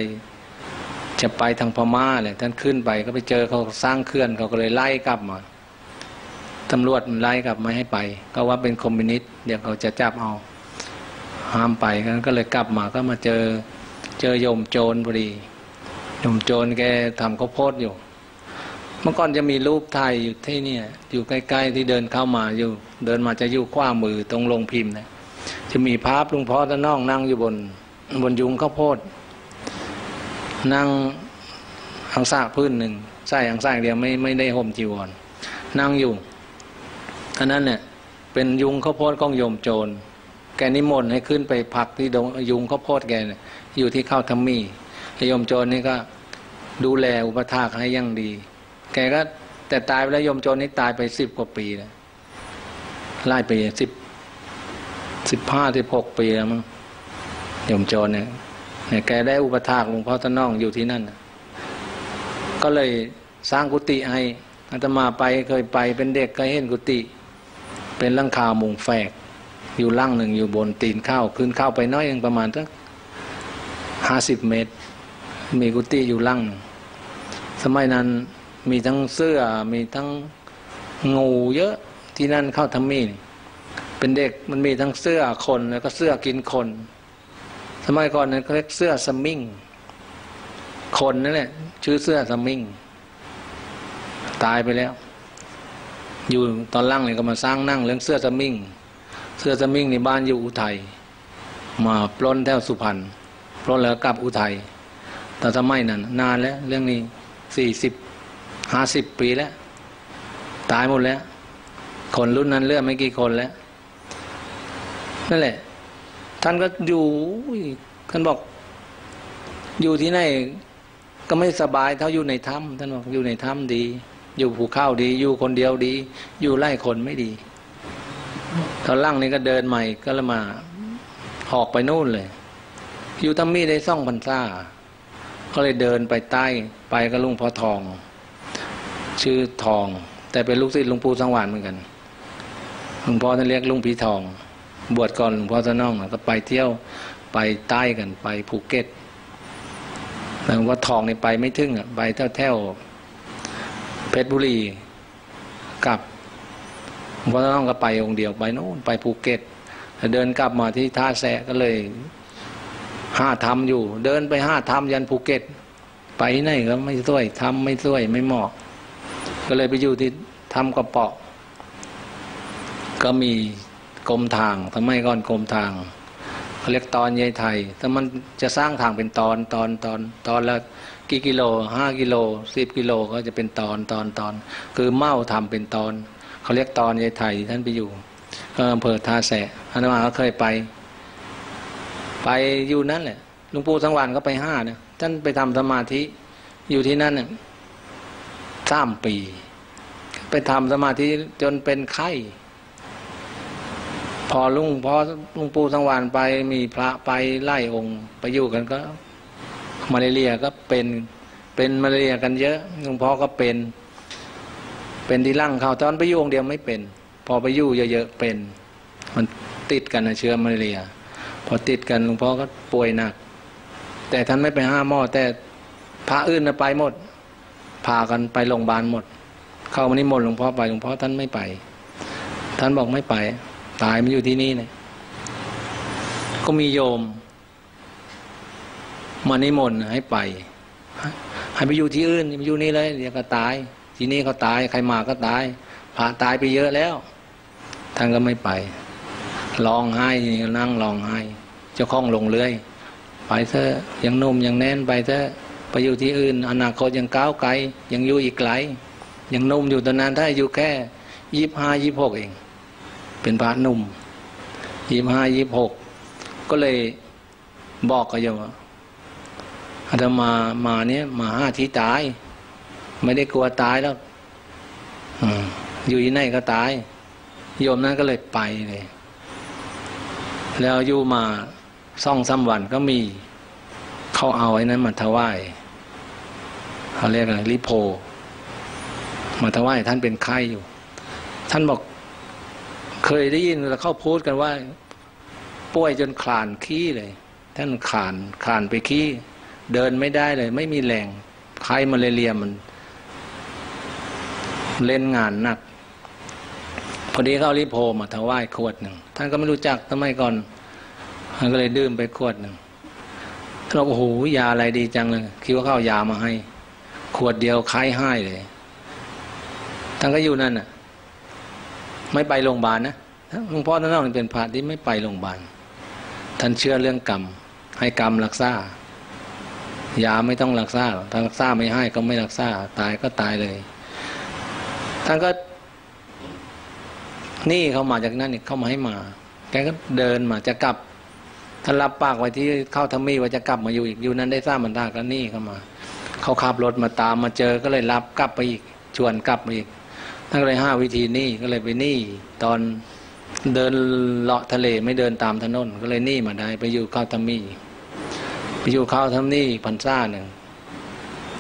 จะไปทางพม่าเลยท่านขึ้นไปก็ไปเจอเขาสร้างเขื่อนเขาก็เลยไล่กลับมาตำรวจไล่กลับมาให้ไปก็ว่าเป็นคอมมิวนิสต์เดี๋ยวเขาจะจับเอาห้ามไปกันก็เลยกลับมาก็มาเจอเจอโยมโจรพอดีโยมโจรแกทำข้าวโพดอยู่เมื่อก่อนจะมีรูปไทยอยู่ที่นี่อยู่ใกล้ๆที่เดินเข้ามาอยู่เดินมาจะอยู่ขวามือตรงโรงพิมพ์นะจะมีภาพหลวงพ่อท่านน้องนั่งอยู่บนบนยุงข้าวโพดนั่งอังสะพื้นหนึ่งใส่อังสะเดียวไม่ไม่ได้ห่มจีวรนั่งอยู่อันนั้นเนี่ยเป็นยุงข้าวโพดของโยมโจรแกนิมนต์ให้ขึ้นไปพักที่ดงยุงข้าวโพดแกอยู่ที่เข้าธรรมี่โยมโจรนี่ก็ดูแลอุปถากให้อย่างดีแกก็แต่ตายไปแล้วโยมโจรนี่ตายไปสิบกว่าปีแล้วไล่ไปสิบสิบห้าสิบหกปีแล้วมั้งโยมโจรเนี่ยแกได้อุปถากหลวงพ่อตะน้องอยู่ที่นั่นก็เลยสร้างกุฏิให้อาตมาไปเคยไปเป็นเด็กก็เห็นกุฏิเป็นหลังคามุงแฝกอยู่ล่างหนึ่งอยู่บนตีนข้าวขึ้นข้าวไปน้อยยังประมาณสักห้าสิบเมตรมีกุฏิอยู่ล่างสมัยนั้นมีทั้งเสื้อมีทั้งงูเยอะที่นั่นเข้าทำมีเป็นเด็กมันมีทั้งเสื้อคนแล้วก็เสื้อกินคนสมัยก่อนนั้นเขาเรียกเสื้อสมิงคนนั่นแหละชื่อเสื้อสมิงตายไปแล้วอยู่ตอนล่างเลยก็มาสร้างนั่งเรื่องเสื้อสมิงเสื้อสมิงในบ้านอยู่อุทัยมาปล้นแถวสุพรรณปล้นแล้วกลับอุทัยแต่สมัยนั้นนานแล้วเรื่องนี้สี่สิบห้าสิบปีแล้วตายหมดแล้วคนรุ่นนั้นเลือกไม่กี่คนแล้วนั่นแหละท่านก็อยู่ท่านบอกอยู่ที่ไหนก็ไม่สบายเท่าอยู่ในถ้ำท่านบอกอยู่ในถ้ำดีอยู่ภูเขาดีอยู่คนเดียวดีอยู่ไล่คนไม่ดีตอนล่างนี้ก็เดินใหม่ก็เลยมาออกไปนู่นเลย คิวทัมมี่ได้ซ่องพรรษาก็เลยเดินไปใต้ไปกับลุงพ่อทองชื่อทองแต่เป็นลูกศิษย์ลุงปู่สังวานเหมือนกันลุงพ่อท่านเรียกลุงพี่ทองบวชก่อนลุงพ่อสนองก็ไปเที่ยวไปใต้กันไปภูเก็ตแต่ว่าทองนี่ไปไม่ถึงอ่ะไปแถวๆเพชรบุรีกับลุงพ่อสนองก็ไปองค์เดียวไปโน่นไปภูเก็ตเดินกลับมาที่ท่าแซะก็เลยห้าทำอยู่เดินไปห้าทำยันภูเก็ตไปไหนก็ไม่สวยทำไม่สวยไม่เหมาะก็เลยไปอยู่ที่ทำกระเปาะก็มีกรมทางทำไมก่อนกรมทางเขาเรียกตอนยายไทยแต่มันจะสร้างทางเป็นตอนตอนตอนตอนละกี่กิโลห้ากิโลสิบกิโลก็จะเป็นตอนตอนตอนคือเม่าทำเป็นตอนเขาเรียกตอนยายไทยท่านไปอยู่อำเภอท่าแสอาตมาก็เคยไปไปอยู่นั่นแหละหลวงปู่สังวานก็ไปห้าเนี่ยท่านไปทำสมาธิอยู่ที่นั่นเนี่ยสามปีไปทำสมาธิจนเป็นไข้พอลุงพอลุงปู่สังวานไปมีพระไปไล่องค์ไปอยู่กันก็มาเลเรียก็เป็นเป็นมาเลเรียกันเยอะหลวงพ่อก็เป็นเป็นที่ร่างเขาตอนไปอยู่องค์เดียวไม่เป็นพอไปอยู่เยอะๆเป็นมันติดกันนะเชื้อมาเลเรียพอติดกันหลวงพ่อก็ป่วยหนักแต่ท่านไม่ไปห้าหม้อแต่พระอื่นไปหมดพากันไปโรงพยาบาลหมดเข้ามานิมนต์หลวงพ่อไปหลวงพ่อท่านไม่ไปท่านบอกไม่ไปตายมันอยู่ที่นี่เนี่ยก็มีโยมมานิมนต์ให้ไปให้ไปอยู่ที่อื่นไปอยู่นี่เลยเดี๋ยวก็ตายที่นี่เขาตายใครมาก็ตายพาตายไปเยอะแล้วท่านก็ไม่ไปร้องไห้นั่งร้องไห้เจ้าของลงเรื่อยไปเถอะยังนุ่มยังแน่นไปเถอะไปอยู่ที่อื่นอนาคตยังก้าวไกลยังอยู่อีกไกลยังนุ่มอยู่ตอนนั้นถ้าอยู่แค่ยี่สิบห้ายี่สิบหกเองเป็นพระนุ่มยี่สิบห้ายี่สิบหกก็เลยบอกกับโยมอาตมามาเนี่ยมาห้าที่ตายไม่ได้กลัวตายแล้วอยู่ที่ไหนก็ตายโยมนั้นก็เลยไปเลยแล้วอยู่มาซ่องซ้ำวันก็มีเขาเอาไอ้นั้นมาถวายเขาเรียกอะไรลิโพมาถวายท่านเป็นไข้อยู่ท่านบอกเคยได้ยินแล้วเขาพูดกันว่าป่วยจนคลานขี้เลยท่านคลานคลานไปขี้เดินไม่ได้เลยไม่มีแรงไข้มาเลเรียมันเล่นงานหนักพอดีเขาลิโพมาถวายขวดหนึ่งท่านก็ไม่รู้จักทำไมก่อนท่านก็เลยดื่มไปขวดหนึ่งท่านบอกโอ้โหยาอะไรดีจังเลยคิดว่าเขาเอายามาให้ขวดเดียวคล้ายให้เลยท่านก็อยู่นั่นน่ะไม่ไปโรงพยาบาลนะหลวงพ่อท่านนั่นเป็นพระที่ไม่ไปโรงพยาบาลท่านเชื่อเรื่องกรรมให้กรรมรักษายาไม่ต้องรักษาถ้ารักษาไม่ให้ก็ไม่รักษาตายก็ตายเลยท่านก็นี่เขามาจากนั่นเนี่ยเขามาให้มาแกก็เดินมาจะกลับท่านรับปากไว้ที่เข้าทำมีว่าจะกลับมาอยู่อีกอยู่นั้นได้ทราบมันได้ก็นี่เขามาเขาขับรถมาตามมาเจอก็เลยรับกลับไปอีกชวนกลับมาอีกท่านก็เลยห้าวิธีนี่ก็เลยไปนี่ตอนเดินเลาะทะเลไม่เดินตามถนนก็เลยนี่มาได้ไปอยู่เข้าทำมีไปอยู่เข้าทำนี่พรรษาหนึ่ง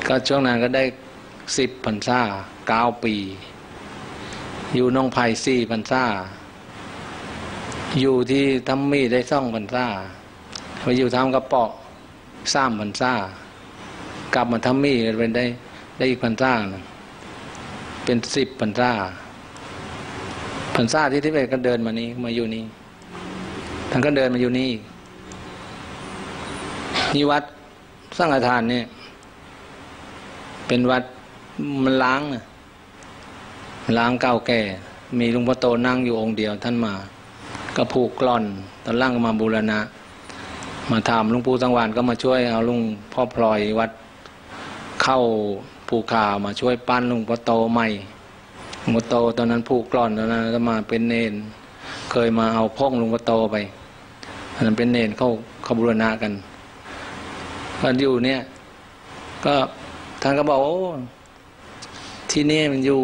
ก็ช่วงนั้นก็ได้สิบพรรษาเก้าปีอยู่นองไผ่สี่พรรษาอยู่ที่ทำมีได้ซ่องพรรษาไปอยู่ทำกระเปาะสามพรรษากลับมาทำมีเป็นได้ได้อีกพรรษาหนึ่งเป็นสิบพรรษาพรรษาที่ที่เป็นก็เดินมานี้มาอยู่นี่ท่านก็เดินมาอยู่นี่ที่วัดสังฆทานเนี่ยเป็นวัดมันล้างนะล้างเก่าแก่มีหลวงพ่อโตนั่งอยู่องค์เดียวท่านมาก็ผูกกลอนตอนล่างก็มาบูรณะมาทำหลวงปู่สังวานก็มาช่วยเอาหลวงพ่อพลอยวัดเข้าผูกขามาช่วยปั้นหลวงพ่อโตใหม่หลวงพ่อโตตอนนั้นผูกกลอนตอนนั้นก็มาเป็นเนนเคยมาเอาพ่องหลวงพ่อโตไปตอนนั้นเป็นเนนเข้าเขาบูรณะกันก็อยู่เนี่ยก็ท่านก็บอกโอ้ที่นี่มันอยู่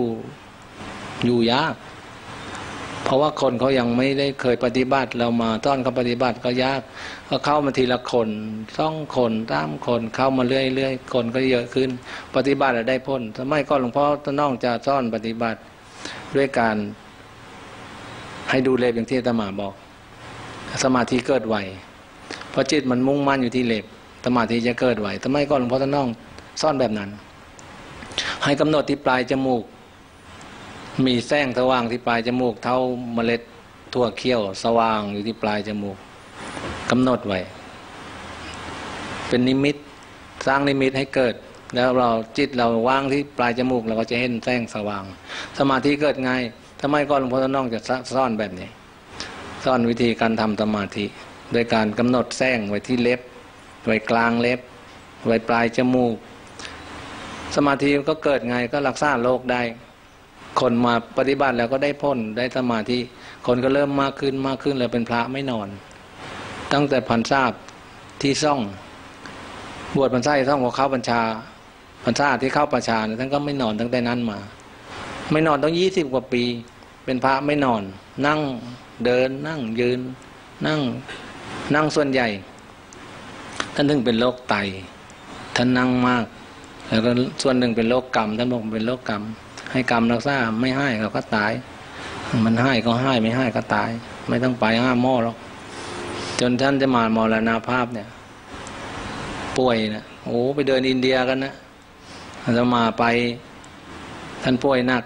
อยู่ยาก เพราะว่าคนเขายังไม่ได้เคยปฏิบัติเรามาต้อนเขาปฏิบัติก็ยากก็เข้ามาทีละคนสองคนสามคนเข้ามาเรื่อยๆคนก็เยอะขึ้นปฏิบัติได้พ้นทำไมก็หลวงพ่อท่านน้องจะต้อนปฏิบัติด้วยการให้ดูเล็บอย่างที่อาตมาบอกสมาธิเกิดไวเพราะจิตมันมุ่งมั่นอยู่ที่เล็บสมาธิจะเกิดไวทำไมก็หลวงพ่อท่านน้องซ่อนแบบนั้นให้กำหนดที่ปลายจมูกมีแสงสว่างที่ปลายจมูกเท่าเมล็ดถั่วเขี้ยวสว่างอยู่ที่ปลายจมูกกำหนดไว้เป็นนิมิตสร้างนิมิตให้เกิดแล้วเราจิตเราว่างที่ปลายจมูกเราก็จะเห็นแสงสว่างสมาธิเกิดง่ายทำไมก่อนหลวงพ่อท่านน้องจะซ่อนแบบนี้ซ่อนวิธีการทำสมาธิโดยการกำหนดแสงไว้ที่เล็บไว้กลางเล็บไว้ปลายจมูกสมาธิก็เกิดไงก็รักษาโรคได้คนมาปฏิบัติแล้วก็ได้พ้นได้สมาธิคนก็เริ่มมากขึ้นมากขึ้นเลยเป็นพระไม่นอนตั้งแต่พรรษาที่ซ่องบวชพรรษาที่ซ่องพอเข้าพรรษาพรรษาที่เข้าประชาท่านก็ไม่นอนตั้งแต่นั้นมาไม่นอนต้องยี่สิบกว่าปีเป็นพระไม่นอนนั่งเดินนั่งยืนนั่งนั่งส่วนใหญ่ท่านถึงเป็นโรคไตท่านนั่งมากแล้วก็ส่วนหนึ่งเป็นโรคกรรมท่านบอกเป็นโรคกรรมให้กรรมรักษาไม่ให้เขาก็ตายมันให้ก็ให้ไม่ให้ก็ตายไม่ต้องไปห้าหม้อหรอกจนท่านจะมามรณภาพเนี่ยป่วยนะโอ้ไปเดินอินเดียกันนะจะมาไปท่านป่วยหนัก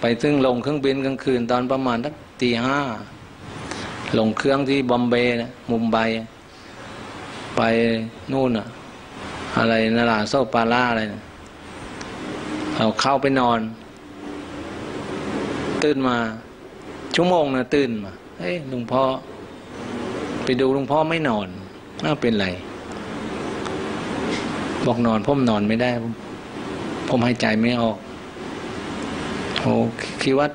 ไปซึ่งลงเครื่องบินกลางคืนตอนประมาณสักตีห้าลงเครื่องที่บอมเบย์นะมุมไบไปนู่นอะอะไรนาราโซปาร่าอะไรนะเอาเข้าไปนอนตื่นมาชั่วโมงนะตื่นมาเฮ้ยหลวงพ่อไปดูหลวงพ่อไม่นอนน่าเป็นไรบอกนอนผมนอนไม่ได้ผมผมหายใจไม่ออกโอ้คิดว่า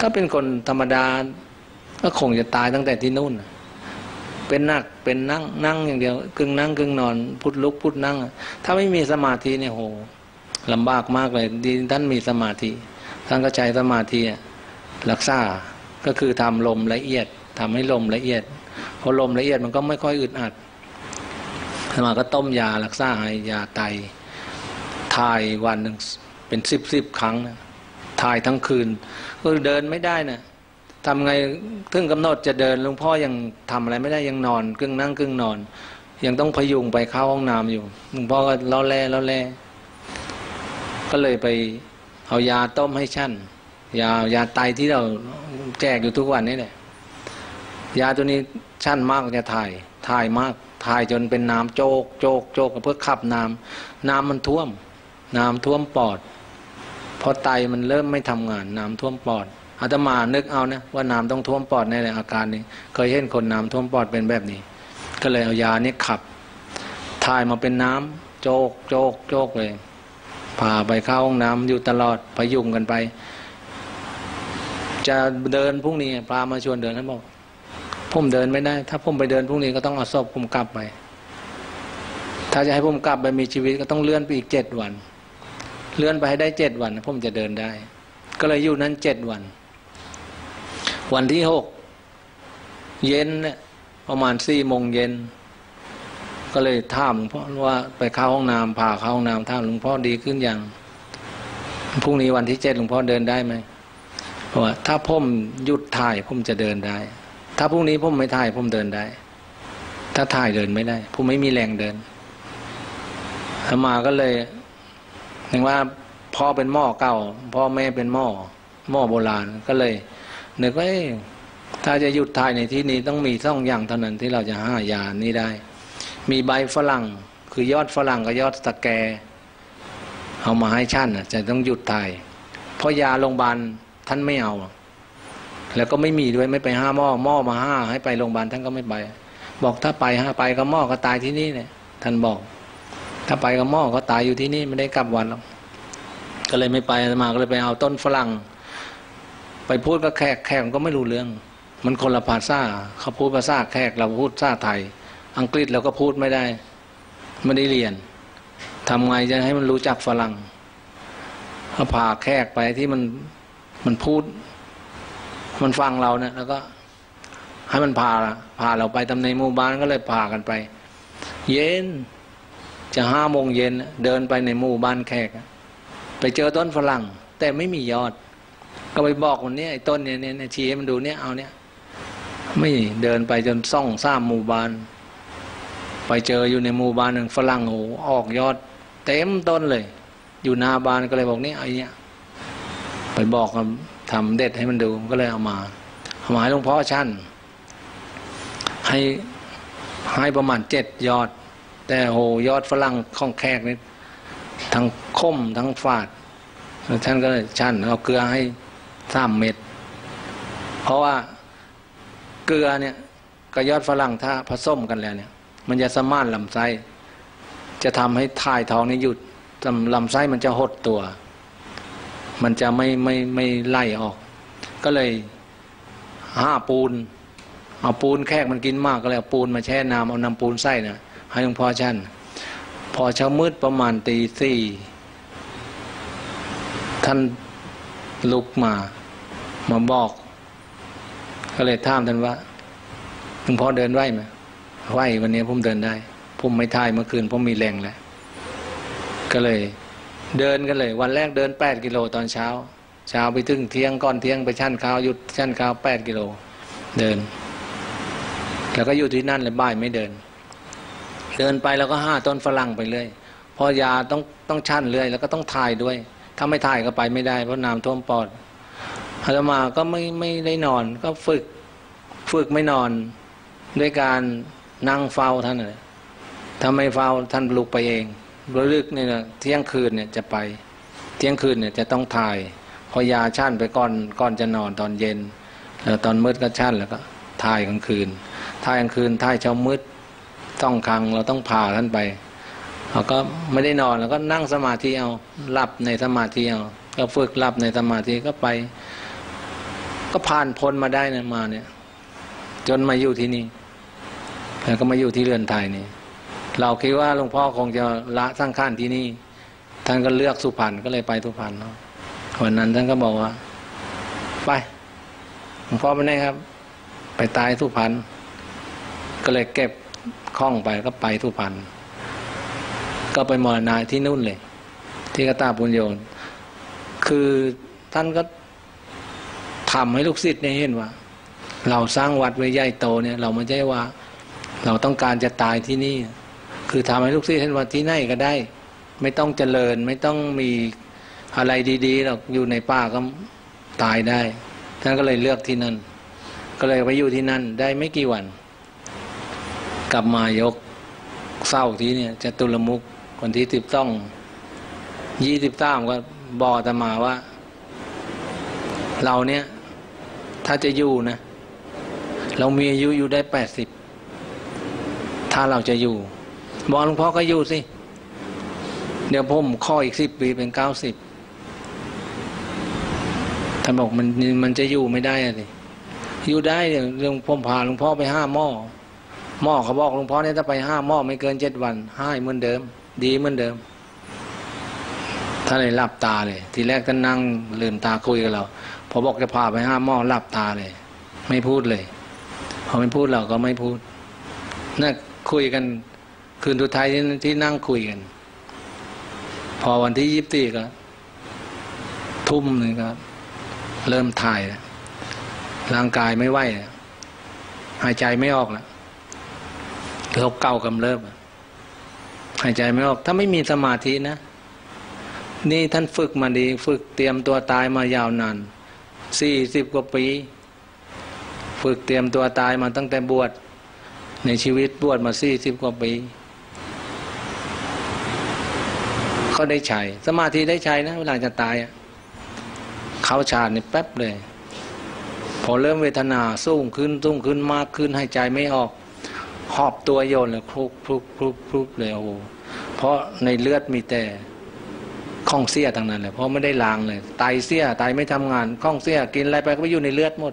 ก็เป็นคนธรรมดาก็คงจะตายตั้งแต่ที่นู่นเป็นนักเป็นนั่งนั่งอย่างเดียวกึ่งนั่งกึ่งนอนพุทลุกพุทนั่งถ้าไม่มีสมาธิเนี่ยโหลำบากมากเลยดีท่านมีสมาธิท่านก็ใช้สมาธิรักษาก็คือทำลมละเอียดทำให้ลมละเอียดพอลมละเอียดมันก็ไม่ค่อยอึดอัดสมาก็ต้มยารักษาให้ยาไตทายวันหนึ่งเป็นสิบสิบครั้งนะทายทั้งคืนก็เดินไม่ได้นะทำไงถึงกำหนดจะเดินหลวงพ่อยังทำอะไรไม่ได้ยังนอนกึ่งนั่งกึ่งนอนยังต้องพยุงไปเข้าห้องน้ำอยู่หลวงพ่อก็เล่าแร่เล่าแร่ก็เลยไปเอายาต้มให้ฉันยายาไตที่เราแจกอยู่ทุกวันนี่แหละยาตัวนี้ฉันมากจะถ่ายถ่ายมากถ่ายจนเป็นน้ำโจกโจกโจกเพื่อขับน้ำน้ำมันท่วมน้ำท่วมปอดพอไตมันเริ่มไม่ทำงานน้ำท่วมปอดอาตมานึกเอานะว่าน้ำต้องท่วมปอดในอาการนี้เคยเห็นคนน้ำท่วมปอดเป็นแบบนี้ก็เลยเอายานี้ขับถ่ายมาเป็นน้ำโจกโจกโจกเลยพาไปเข้าห้องน้ำอยู่ตลอดพยุงกันไปจะเดินพรุ่งนี้พามาชวนเดินแล้วบอกผมเดินไม่ได้ถ้าผมไปเดินพรุ่งนี้ก็ต้องเอาศพผมกลับไปถ้าจะให้ผมกลับไปมีชีวิตก็ต้องเลื่อนไปอีกเจ็ดวันเลื่อนไปให้ได้เจ็ดวันผมจะเดินได้ก็เลยอยู่นั้นเจ็ดวันวันที่หกเย็นประมาณสี่โมงเย็นก็เลยถามหลวงพ่อว่าไปเข้าห้องน้ำพาเข้าห้องน้ำถามหลวงพ่อดีขึ้นยังพรุ่งนี้วันที่เจ็ดหลวงพ่อเดินได้ไหมเพราะว่าถ้าผมหยุดถ่ายผมจะเดินได้ถ้าพรุ่งนี้ผมไม่ถ่ายผมเดินได้ถ้าถ่ายเดินไม่ได้ผมไม่มีแรงเดินอามาก็เลยนึกว่าพ่อเป็นหม้อเก่าพ่อแม่เป็นหม้อหม้อโบราณก็เลยนึกว่าถ้าจะหยุดถ่ายในที่นี้ต้องมีซ่องอย่างเท่านั้นที่เราจะหายานี้ได้มีใบฝรั่งคือยอดฝรั่งกับยอดตะแกเอามาให้ฉันจะต้องหยุดถ่ายเพราะยาโรงพยาบาลท่านไม่เอาแล้วก็ไม่มีด้วยไม่ไปห้าหม้อหม้อมาห้าให้ไปโรงพยาบาลท่านก็ไม่ไปบอกถ้าไปห้าไปก็หม้อก็ตายที่นี่เนี่ยท่านบอกถ้าไปก็หม้อก็ตายอยู่ที่นี่ไม่ได้กลับวันหรอกก็เลยไม่ไปมาก็เลยไปเอาต้นฝรั่งไปพูดก็แขกแขกก็ไม่รู้เรื่องมันคนละภาษาเขาพูดภาษาแขกเราพูดภาษาไทยอังกฤษเราก็พูดไม่ได้ไม่ได้เรียนทำไงจะให้มันรู้จักฝรั่งก็พาแขกไปที่มันมันพูด มันฟังเราเนี่ยแล้วก็ให้มันพาพาเราไปทำในหมู่บ้านก็เลยพากันไปเย็นจะห้าโมงเย็นเดินไปในหมู่บ้านแขกไปเจอต้นฝรั่งแต่ไม่มียอดก็ไปบอกคนนี้ไอ้ต้นเนี่ยเนี่ยชี้ให้มันดูเนี่ยเอาเนี่ยไม่เดินไปจนซ่องซ่ามหมู่บ้านไปเจออยู่ในหมู่บ้านหนึ่งฝรั่งโหออกยอดเต็มต้นเลยอยู่หน้าบ้านก็เลยบอกนี่ไอ้เนี่ยไปบอกกับทำเด็ดให้มันดูก็เลยเอามาเอามาให้หลวงพ่อชั้นให้ให้ประมาณเจ็ดยอดแต่โหยอดฝรั่งข้องแขกนี่ทั้งคมทั้งฝาดท่านก็เลยชั้นเอาเกลือให้สามเม็ดเพราะว่าเกลือเนี่ยกับยอดฝรั่งถ้าผสมกันแล้วเนี่ยมันจะสมานลำไส้จะทำให้ถ่ายท้องนี่หยุดลำไส้มันจะหดตัวมันจะไม่ไม่ไม่ไล่ออกก็เลยห้าปูนเอาปูนแขกมันกินมากก็เลยเอาปูนมาแช่น้ำเอาน้ำปูนใส่นะให้หลวงพ่อชั้นพอเช้ามืดประมาณตีสี่ท่านลุกมามาบอกก็เลยถามท่านว่าหลวงพ่อเดินไหวไหมไหววันนี้ผมเดินได้ผมไม่ท่ายเมื่อคืนผมมีแรงแล้วก็เลยเดินกันเลยวันแรกเดินแปดกิโลตอนเช้าเช้าไปถึงเที่ยงก่อนเที่ยงไปชั่นข้าวหยุดชั่นข้าวแปดกิโลเดินแล้วก็อยู่ที่นั่นเลยบ่ายไม่เดินเดินไปแล้วก็ห้าต้นฝรั่งไปเรื่อยพอยาต้องต้องชั่นเรื่อยแล้วก็ต้องถ่ายด้วยถ้าไม่ถ่ายก็ไปไม่ได้เพราะน้ำท่วมปอดอาตมาก็ไม่ไม่ได้นอนก็ฝึกฝึกไม่นอนด้วยการนั่งเฝ้าท่านเลยถ้าไม่เฝ้าท่านลุกไปเองระลึกเนี่ยเที่ยงคืนเนี่ยจะไปเที่ยงคืนเนี่ยจะต้องถ่ายพอยาชั่นไปก่อนก่อนจะนอนตอนเย็นแล้วตอนมืดก็ชั่นแล้วก็ถ่ายกลางคืนถ่ายกลางคืนถ่ายเช้ามืดต้องคังเราต้องพาท่านไปเราก็ไม่ได้นอนแล้วก็นั่งสมาธิเอาหลับในสมาธิเอาก็ฝึกหลับในสมาธิก็ไปก็ผ่านพ้นมาได้เนี่ยมาเนี่ยจนมาอยู่ที่นี่แล้วก็มาอยู่ที่เรือนไทยนี่เราคิดว่าหลวงพ่อคงจะละสังขารที่นี่ท่านก็เลือกสุพรรณก็เลยไปสุพรรณวันนั้นท่านก็บอกว่าไปหลวงพ่อไม่ได้ครับไปตายสุพรรณก็เลยเก็บข้องไปก็ไปสุพรรณก็ไปมรณะที่นู่นเลยที่กตปุญโญคือท่านก็ทำให้ลูกศิษย์เนี่ยเห็นว่าเราสร้างวัดไว้ใหญ่โตเนี่ยเราไม่ใช่ว่าเราต้องการจะตายที่นี่คือทำให้ลูกศิษย์เห็นว่าที่ไหนก็ได้ไม่ต้องเจริญไม่ต้องมีอะไรดีๆหรอกอยู่ในป่าก็ตายได้ท่านก็เลยเลือกที่นั่นก็เลยไปอยู่ที่นั่นได้ไม่กี่วันกลับมายกเศร้าทีเนี่ยจะตุลมุกคนที่ติดต้องยี่สิบสามก็บอตมาว่าเราเนี่ยถ้าจะอยู่นะเรามีอายุอยู่ได้แปดสิบถ้าเราจะอยู่บอกหลวงพ่อก็อยู่สิเดี๋ยวผมข้ออีกสิบปีเป็นเก้าสิบท่านบอกมันมันจะอยู่ไม่ได้อะสิอยู่ได้เดี๋ยวหลวงพ่อพาหลวงพ่อไปห้าหม้อหม้อเขาบอกหลวงพ่อเนี่ยถ้าไปห้าหม้อไม่เกินเจ็ดวันห้าเหมือนเดิมดีเหมือนเดิมท่านเลยหลับตาเลยทีแรกท่านนั่งลืมตาคุยกับเราพอบอกจะพาไปห้าหม้อหลับตาเลยไม่พูดเลยพอไม่พูดเราก็ไม่พูดนั่นคุยกันคืนสุดท้ายที่นั่งคุยกันพอวันที่ยี่สิบสี่ก็ทุ่มหนึ่งครับเริ่มถ่ายแล้วร่างกายไม่ไหวแล้วหายใจไม่ออกแล้วโรคเก่ากำเริบหายใจไม่ออกถ้าไม่มีสมาธินะนี่ท่านฝึกมาดีฝึกเตรียมตัวตายมายาวนานสี่สิบกว่าปีฝึกเตรียมตัวตายมาตั้งแต่บวชในชีวิตบวชมาสี่สิบกว่าปีเขาได้ใช้สมาธิได้ใช้นะเวลาจะตายเขาฌานนี่แป๊บเลยพอเริ่มเวทนาสูงขึ้นสูงขึ้นมากขึ้นหายใจไม่ออกหอบตัวโยนเลยคลุกคลุกคลุกคลุกเลยโอ้โหเพราะในเลือดมีแต่ข้องเสี้ยทางนั้นเลยเพราะไม่ได้ล้างเลยไตเสี้ยไตไม่ทำงานข้องเสี้ยกินอะไรไปก็ไปอยู่ในเลือดหมด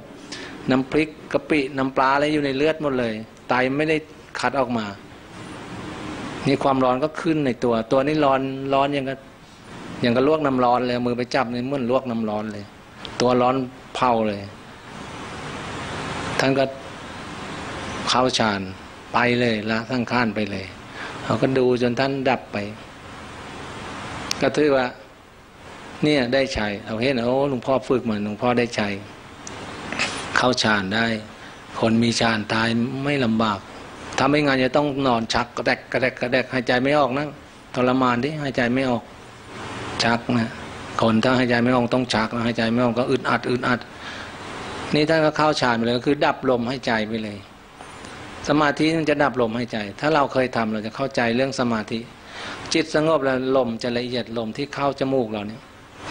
น้ำพริกกะปิน้ำปลาอะไรอยู่ในเลือดหมดเลยไตไม่ได้ขัดออกมานี่ความร้อนก็ขึ้นในตัวตัวนี้ร้อนร้อนอย่างกับอย่างกับลวกน้ำร้อนเลยมือไปจับนี่เหมือนลวกน้ำร้อนเลยตัวร้อนเผาเลย ท่านก็เข้าฌานไปเลยละท่านข้านไปเลยเราก็ดูจนท่านดับไปก็ถือว่าเนี่ยได้ใช้เอาเห็นโอ้หลวงพ่อฝึกเหมือนหลวงพ่อได้ใช้เข้าฌานได้คนมีฌานตายไม่ลำบากถ้าไม่งานจะต้องนอนชักกระแดกกระแดกกระแดกหายใจไม่ออกนะทรมานที่หายใจไม่ออกชักนะคนถ้าหายใจไม่ออกต้องชักหายใจไม่ออกก็อึดอัดอึดอัดนี่ท่านก็เข้าฌานไปเลยก็คือดับลมหายใจไปเลยสมาธิมันจะดับลมหายใจถ้าเราเคยทำเราจะเข้าใจเรื่องสมาธิจิตสงบแล้วลมจะละเอียดลมที่เข้าจมูกเราเนี่ย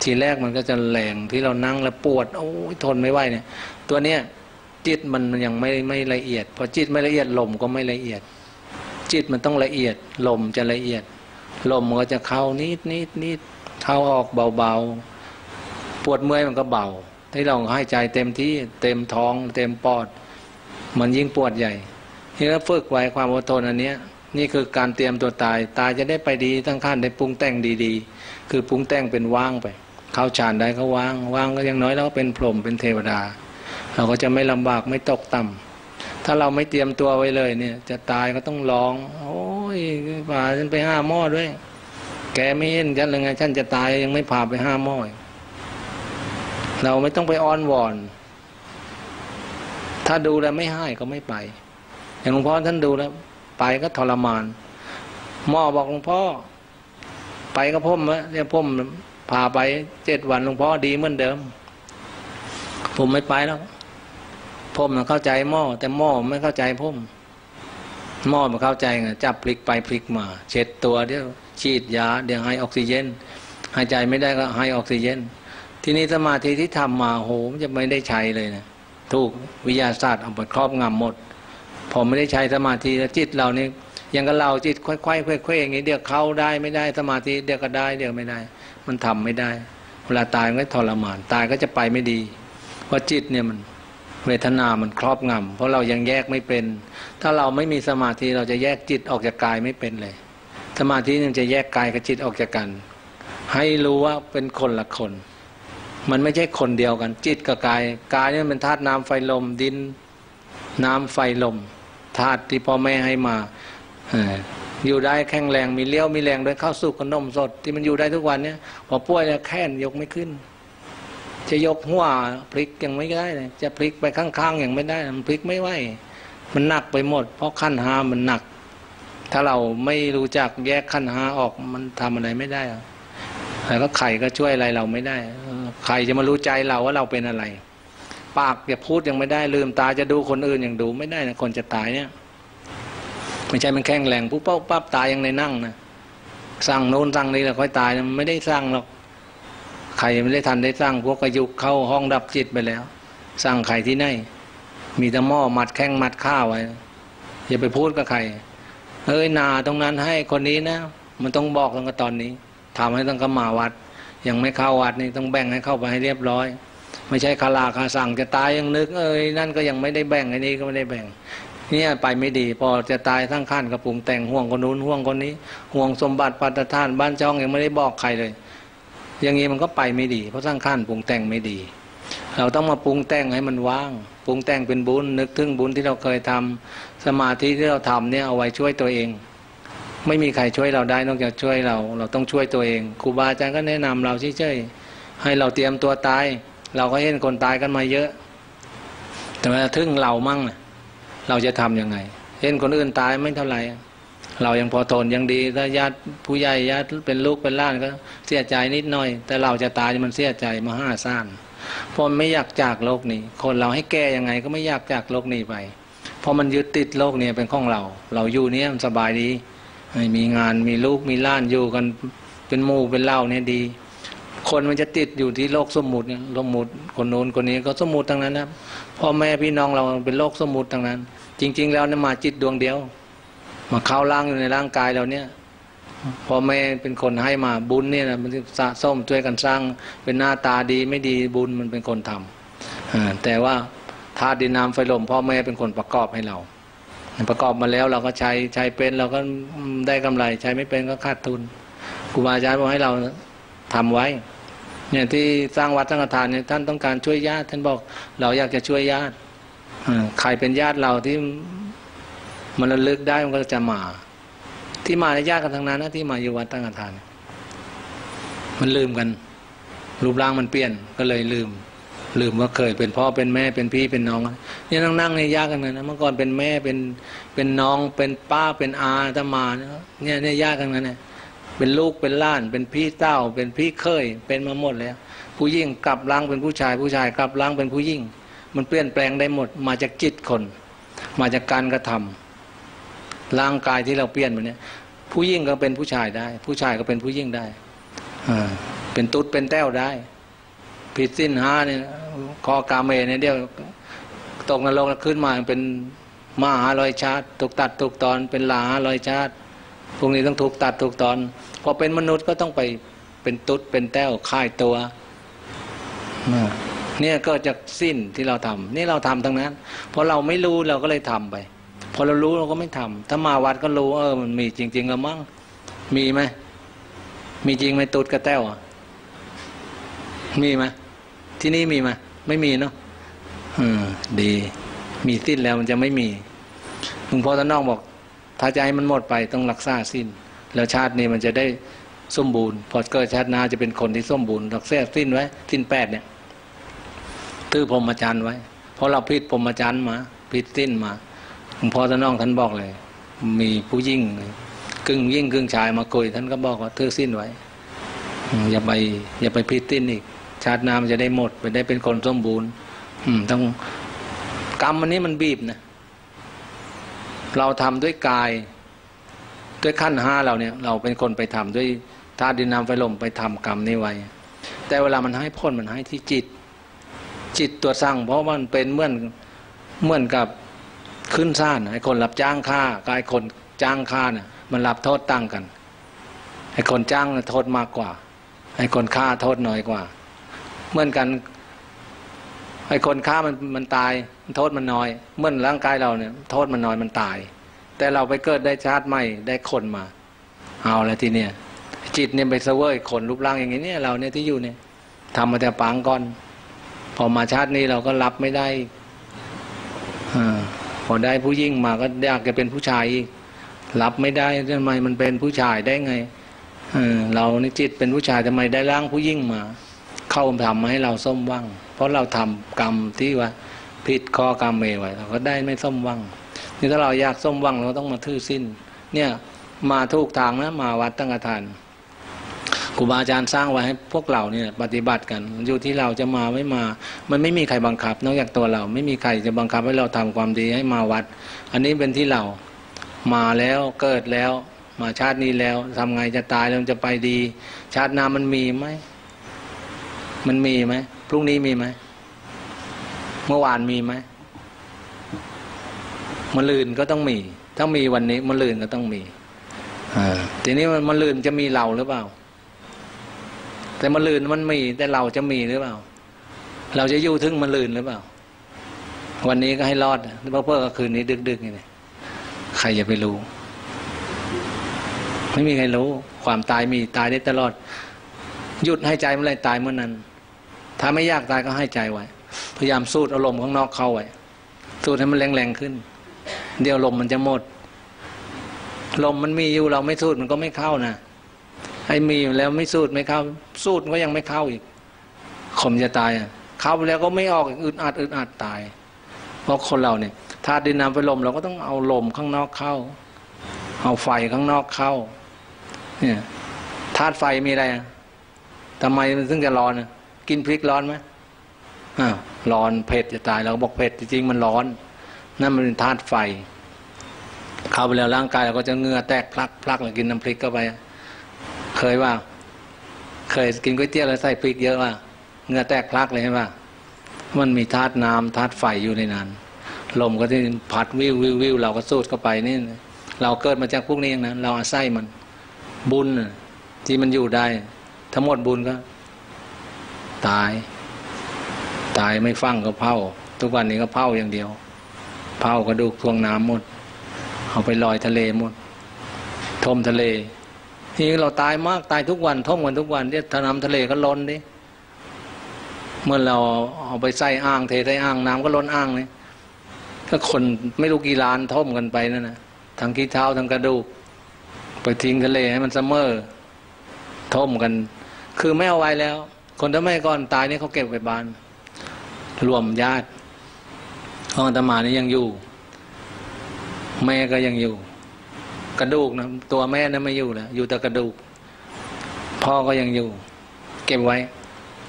ทีแรกมันก็จะแรงที่เรานั่งแล้วปวดโอ้ยทนไม่ไหวเนี่ยตัวเนี้ยจิตมันยังไม่ไม่ละเอียดพอจิตไม่ละเอียดลมก็ไม่ละเอียดจิตมันต้องละเอียดลมจะละเอียดลมมันก็จะเข้านิดนิดนิดเข้าออกเบาๆปวดเมื่อยมันก็เบาให้เราหายใจเต็มที่เต็มท้องเต็มปอดมันยิ่งปวดใหญ่นี่เราฝึกไว้ความอดทนอันเนี้ยนี่คือการเตรียมตัวตายตายจะได้ไปดีทั้งขั้นได้ปรุงแต่งดีๆคือปรุงแต่งเป็นว่างไปเข้าฌานได้ก็ว่างว่างก็ยังน้อยเราก็เป็นพรหมเป็นเทวดาเราก็จะไม่ลำบากไม่ตกต่ำถ้าเราไม่เตรียมตัวไว้เลยเนี่ยจะตายก็ต้องร้องโอ้ยป่าฉันไปห้าหม้อด้วยแกไม่เห็นฉันเลยไงฉันจะตายยังไม่พาไปห้าหม้อเราไม่ต้องไปอ้อนวอนถ้าดูแล้วไม่ให้ก็ไม่ไปอย่างหลวงพ่อท่านดูแล้วไปก็ทรมานหมอบอกหลวงพ่อไปก็พ่มเนี่ยพ่มพาไปเจ็ดวันหลวงพ่อดีเหมือนเดิมผมไม่ไปแล้วพ่มมันเข้าใจหมอแต่หมอไม่เข้าใจพ่มหมอมันเข้าใจไงจับพลิกไปพลิกมาเช็ดตัวเดี๋ยวฉีดยาเดี๋ยวให้ออกซิเจนหายใจไม่ได้ก็ให้ออกซิเจนทีนี้สมาธิที่ทำมาโหมันจะไม่ได้ใช้เลยนะถูกวิทยาศาสตร์เอาไปครอบงำหมดพอไม่ได้ใช้สมาธิแล้วจิตเรานี่ยังกับเราจิตค่อยๆค่อยๆอย่างนี้เดี๋ยวเข้าได้ไม่ได้สมาธิเดี๋ยวก็ได้เดี๋ยวไม่ได้มันทำไม่ได้เวลาตายมันก็ทรมานตายก็จะไปไม่ดีเพราะจิตเนี่ยมันเวทนามันครอบงำเพราะเรายังแยกไม่เป็นถ้าเราไม่มีสมาธิเราจะแยกจิตออกจากกายไม่เป็นเลยสมาธิเนี่ยจะแยกกายกับจิตออกจากกันให้รู้ว่าเป็นคนละคนมันไม่ใช่คนเดียวกันจิตกับกายกายนี่มันเป็นธาตุน้ำไฟลมดินน้ำไฟลมธาตุที่พ่อแม่ให้มาอยู่ได้แข็งแรงมีเลี้ยวมีแรงด้วยข้าวสุกขนมสดที่มันอยู่ได้ทุกวันเนี่ยพอป่วยแล้วแข้นยกไม่ขึ้นจะยกหัวพลิกยังไม่ได้เลยจะพลิกไปข้างๆอย่างไม่ได้มันพลิกไม่ไหวมันหนักไปหมดเพราะขั้นห้ามันหนักถ้าเราไม่รู้จักแยกขั้นห้าออกมันทำอะไรไม่ได้แล้วก็ไข่ก็ช่วยอะไรเราไม่ได้ใครจะมารู้ใจเราว่าเราเป็นอะไรปากจะพูดยังไม่ได้ลืมตาจะดูคนอื่นยังดูไม่ได้นะคนจะตายเนี่ยไม่ใช่มันแข็งแรงปุ๊บปั๊บปั๊บตายยังในนั่งนะสร้างโน้นสร้างนี้แล้วค่อยตายมันไม่ได้สร้างหรอกใครไม่ได้ทันได้สร้างพวกอายุเข้าห้องดับจิตไปแล้วสร้างใครที่ไหนมีแต่หม้อมัดแข้งมัดข้าวไว้อย่าไปพูดกับใครเอ้ยนาตรงนั้นให้คนนี้นะมันต้องบอกตั้งแต่ตอนนี้ทำให้ตั้งแต่มาวัดยังไม่เข้าวัดนี่ต้องแบ่งให้เข้าไปให้เรียบร้อยไม่ใช่คาราคาสั่งจะตายยังนึกเอ้ยนั่นก็ยังไม่ได้แบ่งไอ้นี่ก็ไม่ได้แบ่งเนี่ยไปไม่ดีพอจะตายทั้งขั้นกระปุงแต่งห่วงคนนู้นห่วงคนนี้ห่วงสมบัติปาฏิหาริย์บ้านช่องยังไม่ได้บอกใครเลยอย่างนี้มันก็ไปไม่ดีเพราะทั้งขั้นปรุงแต่งไม่ดีเราต้องมาปรุงแต่งให้มันว่างปรุงแต่งเป็นบุญนึกถึงบุญที่เราเคยทำสมาธิที่เราทำเนี่ยเอาไว้ช่วยตัวเองไม่มีใครช่วยเราได้นอกจากช่วยเราเราต้องช่วยตัวเองครูบาอาจารย์ก็แนะนำเราเฉยๆให้เราเตรียมตัวตายเราก็เห็นคนตายกันมาเยอะแต่เวลาทึ่งเรามั่งเราจะทํำยังไงเห็นคนอื่นตายไม่เท่าไหร่เรายังพอทนยังดีถ้าญาติผู้ใหญ่ญาติเป็นลูกเป็นหลานก็เสียใจนิดหน่อยแต่เราจะตายมันเสียใจมาห้าซ่านเพราะไม่อยากจากโลกนี้คนเราให้แก้ยังไงก็ไม่อยากจากโลกนี้ไปเพราะมันยึดติดโลกนี้เป็นของเราเราอยู่เนี้ยมันสบายดีมีงานมีลูกมีล้านอยู่กันเป็นหมู่เป็นเล่าเนี่ยดีคนมันจะติดอยู่ที่โลกสมมุติเนี่ยสมมุติคนโน้นคนนี้ก็สมมุติทั้งนั้นนะพ่อแม่พี่น้องเราเป็นโลกสมมุติทั้งนั้นจริงๆแล้วเนี่ยมาจิตดวงเดียวมาเข้าร่างอยู่ในร่างกายเราเนี่ยพ่อแม่เป็นคนให้มาบุญเนี่ยนะมันสะสมช่วยกันสร้างเป็นหน้าตาดีไม่ดีบุญมันเป็นคนทำแต่ว่าธาตุดินน้ำไฟลมพ่อแม่เป็นคนประกอบให้เราประกอบมาแล้วเราก็ใช้ใช้เป็นเราก็ได้กำไรใช้ไม่เป็นก็ขาดทุนครูบาอาจารย์บอกให้เราทำไว้เนี่ยที่สร้างวัดสังฆทานเนี่ยท่านต้องการช่วยญาติท่านบอกเราอยากจะช่วยญาติ ใครเป็นญาติเราที่มันระลึกได้มันก็จะมาที่มาในญาติกันทั้งนั้นนะที่มาอยู่วัดตั้งกฐานมันลืมกันรูปร่างมันเปลี่ยนก็เลยลืมลืมว่าเคยเป็นพ่อเป็นแม่เป็นพี่เป็นน้องนี่นั่งนั่งในญาติกันเลยนะเมื่อก่อนเป็นแม่เป็นเป็นน้องเป็นป้าเป็นอาตมาเนี่ยเนี่ยญาติกันนะเนี่ยเป็นลูกเป็นหลานเป็นพี่เต้าเป็นพี่เคยเป็นมาหมดแล้วผู้หญิงกลับร่างเป็นผู้ชายผู้ชายกลับร่างเป็นผู้หญิงมันเปลี่ยนแปลงได้หมดมาจากจิตคนมาจากการกระทำร่างกายที่เราเปลี่ยนมันเนี่ยผู้หญิงก็เป็นผู้ชายได้ผู้ชายก็เป็นผู้หญิงได้เป็นตุ๊ดเป็นแต้วได้ผิดสิ้นห้าเนี่ยคอกาเมเนี่ยเดี๋ยวตกนรกแล้วขึ้นมาเป็นมาหาลอยชาติถูกตัดถูกตอนเป็นหลาลอยชาติพวกนี้ต้องถูกตัดถูกตอนพอเป็นมนุษย์ก็ต้องไปเป็นตุ๊ดเป็นแต้วค่ายตัวเนี่ยก็จะสิ้นที่เราทำนี่เราทำทั้งนั้นเพราะเราไม่รู้เราก็เลยทำไปพอเรารู้เราก็ไม่ทำถ้ามาวัดก็รู้เออมันมีจริงๆแล้วมั้งมีไหมมีจริงไหมตุ๊ดกระแต้วมีไหมที่นี่มีไหมไม่มีเนาะอืมดีมีสิ้นแล้วมันจะไม่มีหลวงพ่อท่านน้องบอกถ้าจะให้มันหมดไปต้องรักษาสิ้นแล้วชาตินี้มันจะได้สมบูรณ์พอเกิดชาติหน้าจะเป็นคนที่สมบูรณ์รักษาสิ้นไว้สิ้นแปดเนี่ยตื้อพรหมจรรย์ไว้เพราะเราพิษพรหมจรรย์มาพิษสิ้นมาหลวงพ่อท่านน้องท่านบอกเลยมีผู้ยิ่งกึ่งยิ่งกึ่งชายมาคุยท่านก็บอกว่าเธอสิ้นไว้อย่าไปอย่าไปพิษสิ้นอีกชาติหน้ามันจะได้หมดไปได้เป็นคนสมบูรณ์อืมต้องกรรมอันนี้มันบีบนะเราทำด้วยกายด้วยขั้นห้าเราเนี่ยเราเป็นคนไปทำด้วยธาตุดินน้ำไฟลมไปทำกรรมนี้ไว้แต่เวลามันให้พ้นมันให้ที่จิตจิตตัวสร้างเพราะมันเป็นเหมือนเหมือนกับขึ้นซ่านไอ้คนรับจ้างฆ่ากายคนจ้างฆ่าเนี่ยมันรับโทษต่างกันไอ้คนจ้างโทษมากกว่าไอ้คนฆ่าโทษน้อยกว่าเหมือนกันไอ้คนฆ่ามันมันตายโทษมันน้อยเหมือนร่างกายเราเนี่ยโทษมันน้อยมันตายแต่เราไปเกิดได้ชาติใหม่ได้คนมาเอาแล้วทีเนี่ยจิตเนี่ยไปเสวยคนรูปร่างอย่างนี้เนี่ยเราเนี่ยที่อยู่เนี่ยทำมาแต่ปางก่อนพอมาชาตินี้เราก็รับไม่ได้อ่าพอได้ผู้ยิ่งมาก็อยากจะเป็นผู้ชายอีกรับไม่ได้ทำไมมันเป็นผู้ชายได้ไงเออเราในจิตเป็นผู้ชายทำไมได้ร่างผู้ยิ่งมาเข้าทำมาให้เราส้มว่างเพราะเราทำกรรมที่ว่าผิดข้อกรรมเมไว้เราก็ได้ไม่ส้มว่างนี่ถ้าเราอยากส้มว่างเราต้องมาทื่อสิ้นเนี่ยมาทุกทางนะมาวัดตั้งกฐานครูบาอาจารย์สร้างไว้ให้พวกเราเนี่ยปฏิบัติกันอยู่ที่เราจะมาไม่มามันไม่มีใครบังคับนอกจากตัวเราไม่มีใครจะบังคับให้เราทำความดีให้มาวัดอันนี้เป็นที่เรามาแล้วเกิดแล้วมาชาตินี้แล้วทำไงจะตายแล้วจะไปดีชาติหน้ามันมีไหมมันมีไหมพรุ่งนี้มีไหมเมื่อวานมีไหมมะรืนก็ต้องมีถ้ามีวันนี้มะรืนก็ต้องมีอ่าทีนี้มะรืนจะมีเราหรือเปล่าแต่มะรืนมันมีแต่เราจะมีหรือเปล่าเราจะอยู่ถึงมะรืนหรือเปล่าวันนี้ก็ให้รอดเพราะเพื่อคืนนี้ดึกๆนี่ใครจะไปรู้ไม่มีใครรู้ความตายมีตายได้ตลอดหยุดให้ใจเมื่อไรตายเมื่อนั้นถ้าไม่อยากตายก็ให้ใจไว้พยายามสูดอารมณ์ข้างนอกเข้าไว้สูดให้มันแรงๆขึ้นเดี๋ยวลมมันจะหมดลมมันมีอยู่เราไม่สูดมันก็ไม่เข้านะไอ้มีอยู่แล้วไม่สูดไม่เข้าสูดก็ยังไม่เข้าอีกข่มจะตายอ่ะเข้าไปแล้วก็ไม่ออกอึดอัดอึดอัดตายเพราะคนเราเนี่ยธาตุดินน้ำไฟลมเราก็ต้องเอาลมข้างนอกเข้าเอาไฟข้างนอกเข้าเนี่ยธาตุไฟมีอะไรอ่ะทำไมมันถึงจะร้อนนะกินพริกร้อนไหมอ่าร้อนเผ็ดจะตายเราบอกเผ็ดจริงๆมันร้อนนั่นมันเป็นธาตุไฟเข้าไปแล้วร่างกายเราก็จะเหงื่อแตกพลักพลักเลยกินน้ำพริกเข้าไปเคยว่าเคยกินก๋วยเตี๋ยวแล้วใส่พริกเยอะว่าเหงื่อแตกพลักเลยใช่ป่ะมันมีธาตุน้ำธาตุไฟอยู่ในนั้นลมก็ที่พัดวิววิววิวเราก็สูดเข้าไปนี่เราเกิดมาจากพวกนี้อย่างนั้นเราอาศัยมันบุญที่มันอยู่ได้ทั้งหมดบุญก็ตายตายไม่ฟั่งก็เผาทุกวันนี้ก็เผาอย่างเดียวเผากระดูกทวงน้ำหมดเอาไปลอยทะเลหมดทมทะเลทีนี้เราตายมากตายทุกวันท่มกันทุกวันเนี่ยน้ำทะเลก็ล้นดิเมื่อเราเอาไปใส่อ่างเทใส่อ่างน้ำก็ล้นอ่างเลย ก็คนไม่รู้กี่ล้านท่อมกันไปนั่นนะทั้งขี้เท้าทั้งกระดูกไปทิ้งทะเลให้มันซัมเมอร์ท่อมกันคือไม่เอาไว้แล้วคนที่ไม่ก่อนตายนี่เขาเก็บไว้บ้านรวมญาติห้องอาตมานี่ยังอยู่แม่ก็ยังอยู่กระดูกนะตัวแม่นั้นไม่อยู่แล้วอยู่แต่กระดูกพ่อก็ยังอยู่เก็บไว้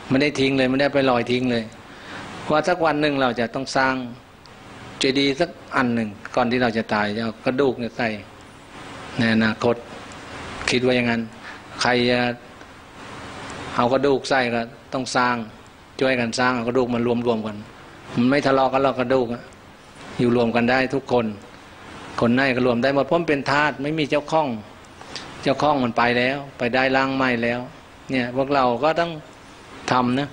ไม่ได้ทิ้งเลยไม่ได้ไปลอยทิ้งเลยว่าสักวันหนึ่งเราจะต้องสร้างเจดีย์สักอันหนึ่งก่อนที่เราจะตายจะเอากระดูกเนี่ยใส่ในอนาคตคิดว่าอย่างนั้นใครจะเอากระดูกใส่ก็ต้องสร้างช่วยกันสร้างเอากระดูกมันรวมรวมกันมันไม่ทะเลาะกันหรอกกระดูกอยู่รวมกันได้ทุกคนคนไหนก็รวมได้หมดเพราะมันเป็นธาตุไม่มีเจ้าข้องเจ้าข้องมันไปแล้วไปได้ร่างใหม่แล้วเนี่ยพวกเราก็ต้องทำนะ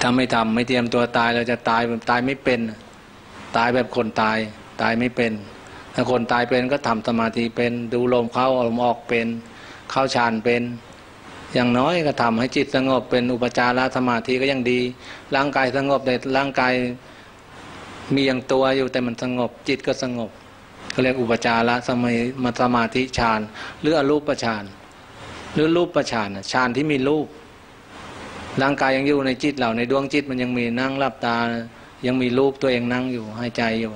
ถ้าไม่ทำไม่เตรียมตัวตายเราจะตายแบบตายไม่เป็นตายแบบคนตายตายไม่เป็นถ้าคนตายเป็นก็ทำสมาธิเป็นดูลมเข้าลมออกเป็นเข้าฌานเป็นอย่างน้อยก็ทำให้จิตสงบเป็นอุปจารสมาธิก็ยังดีร่างกายสงบแต่ร่างกายมีอย่างตัวอยู่แต่มันสงบจิตก็สงบก็เรียกอุปจารสมาสมาธิฌานหรืออรูปฌานหรือรูปฌานฌานที่มีรูปร่างกายยังอยู่ในจิตเราในดวงจิตมันยังมีนั่งหลับตายังมีรูปตัวเองนั่งอยู่หายใจอยู่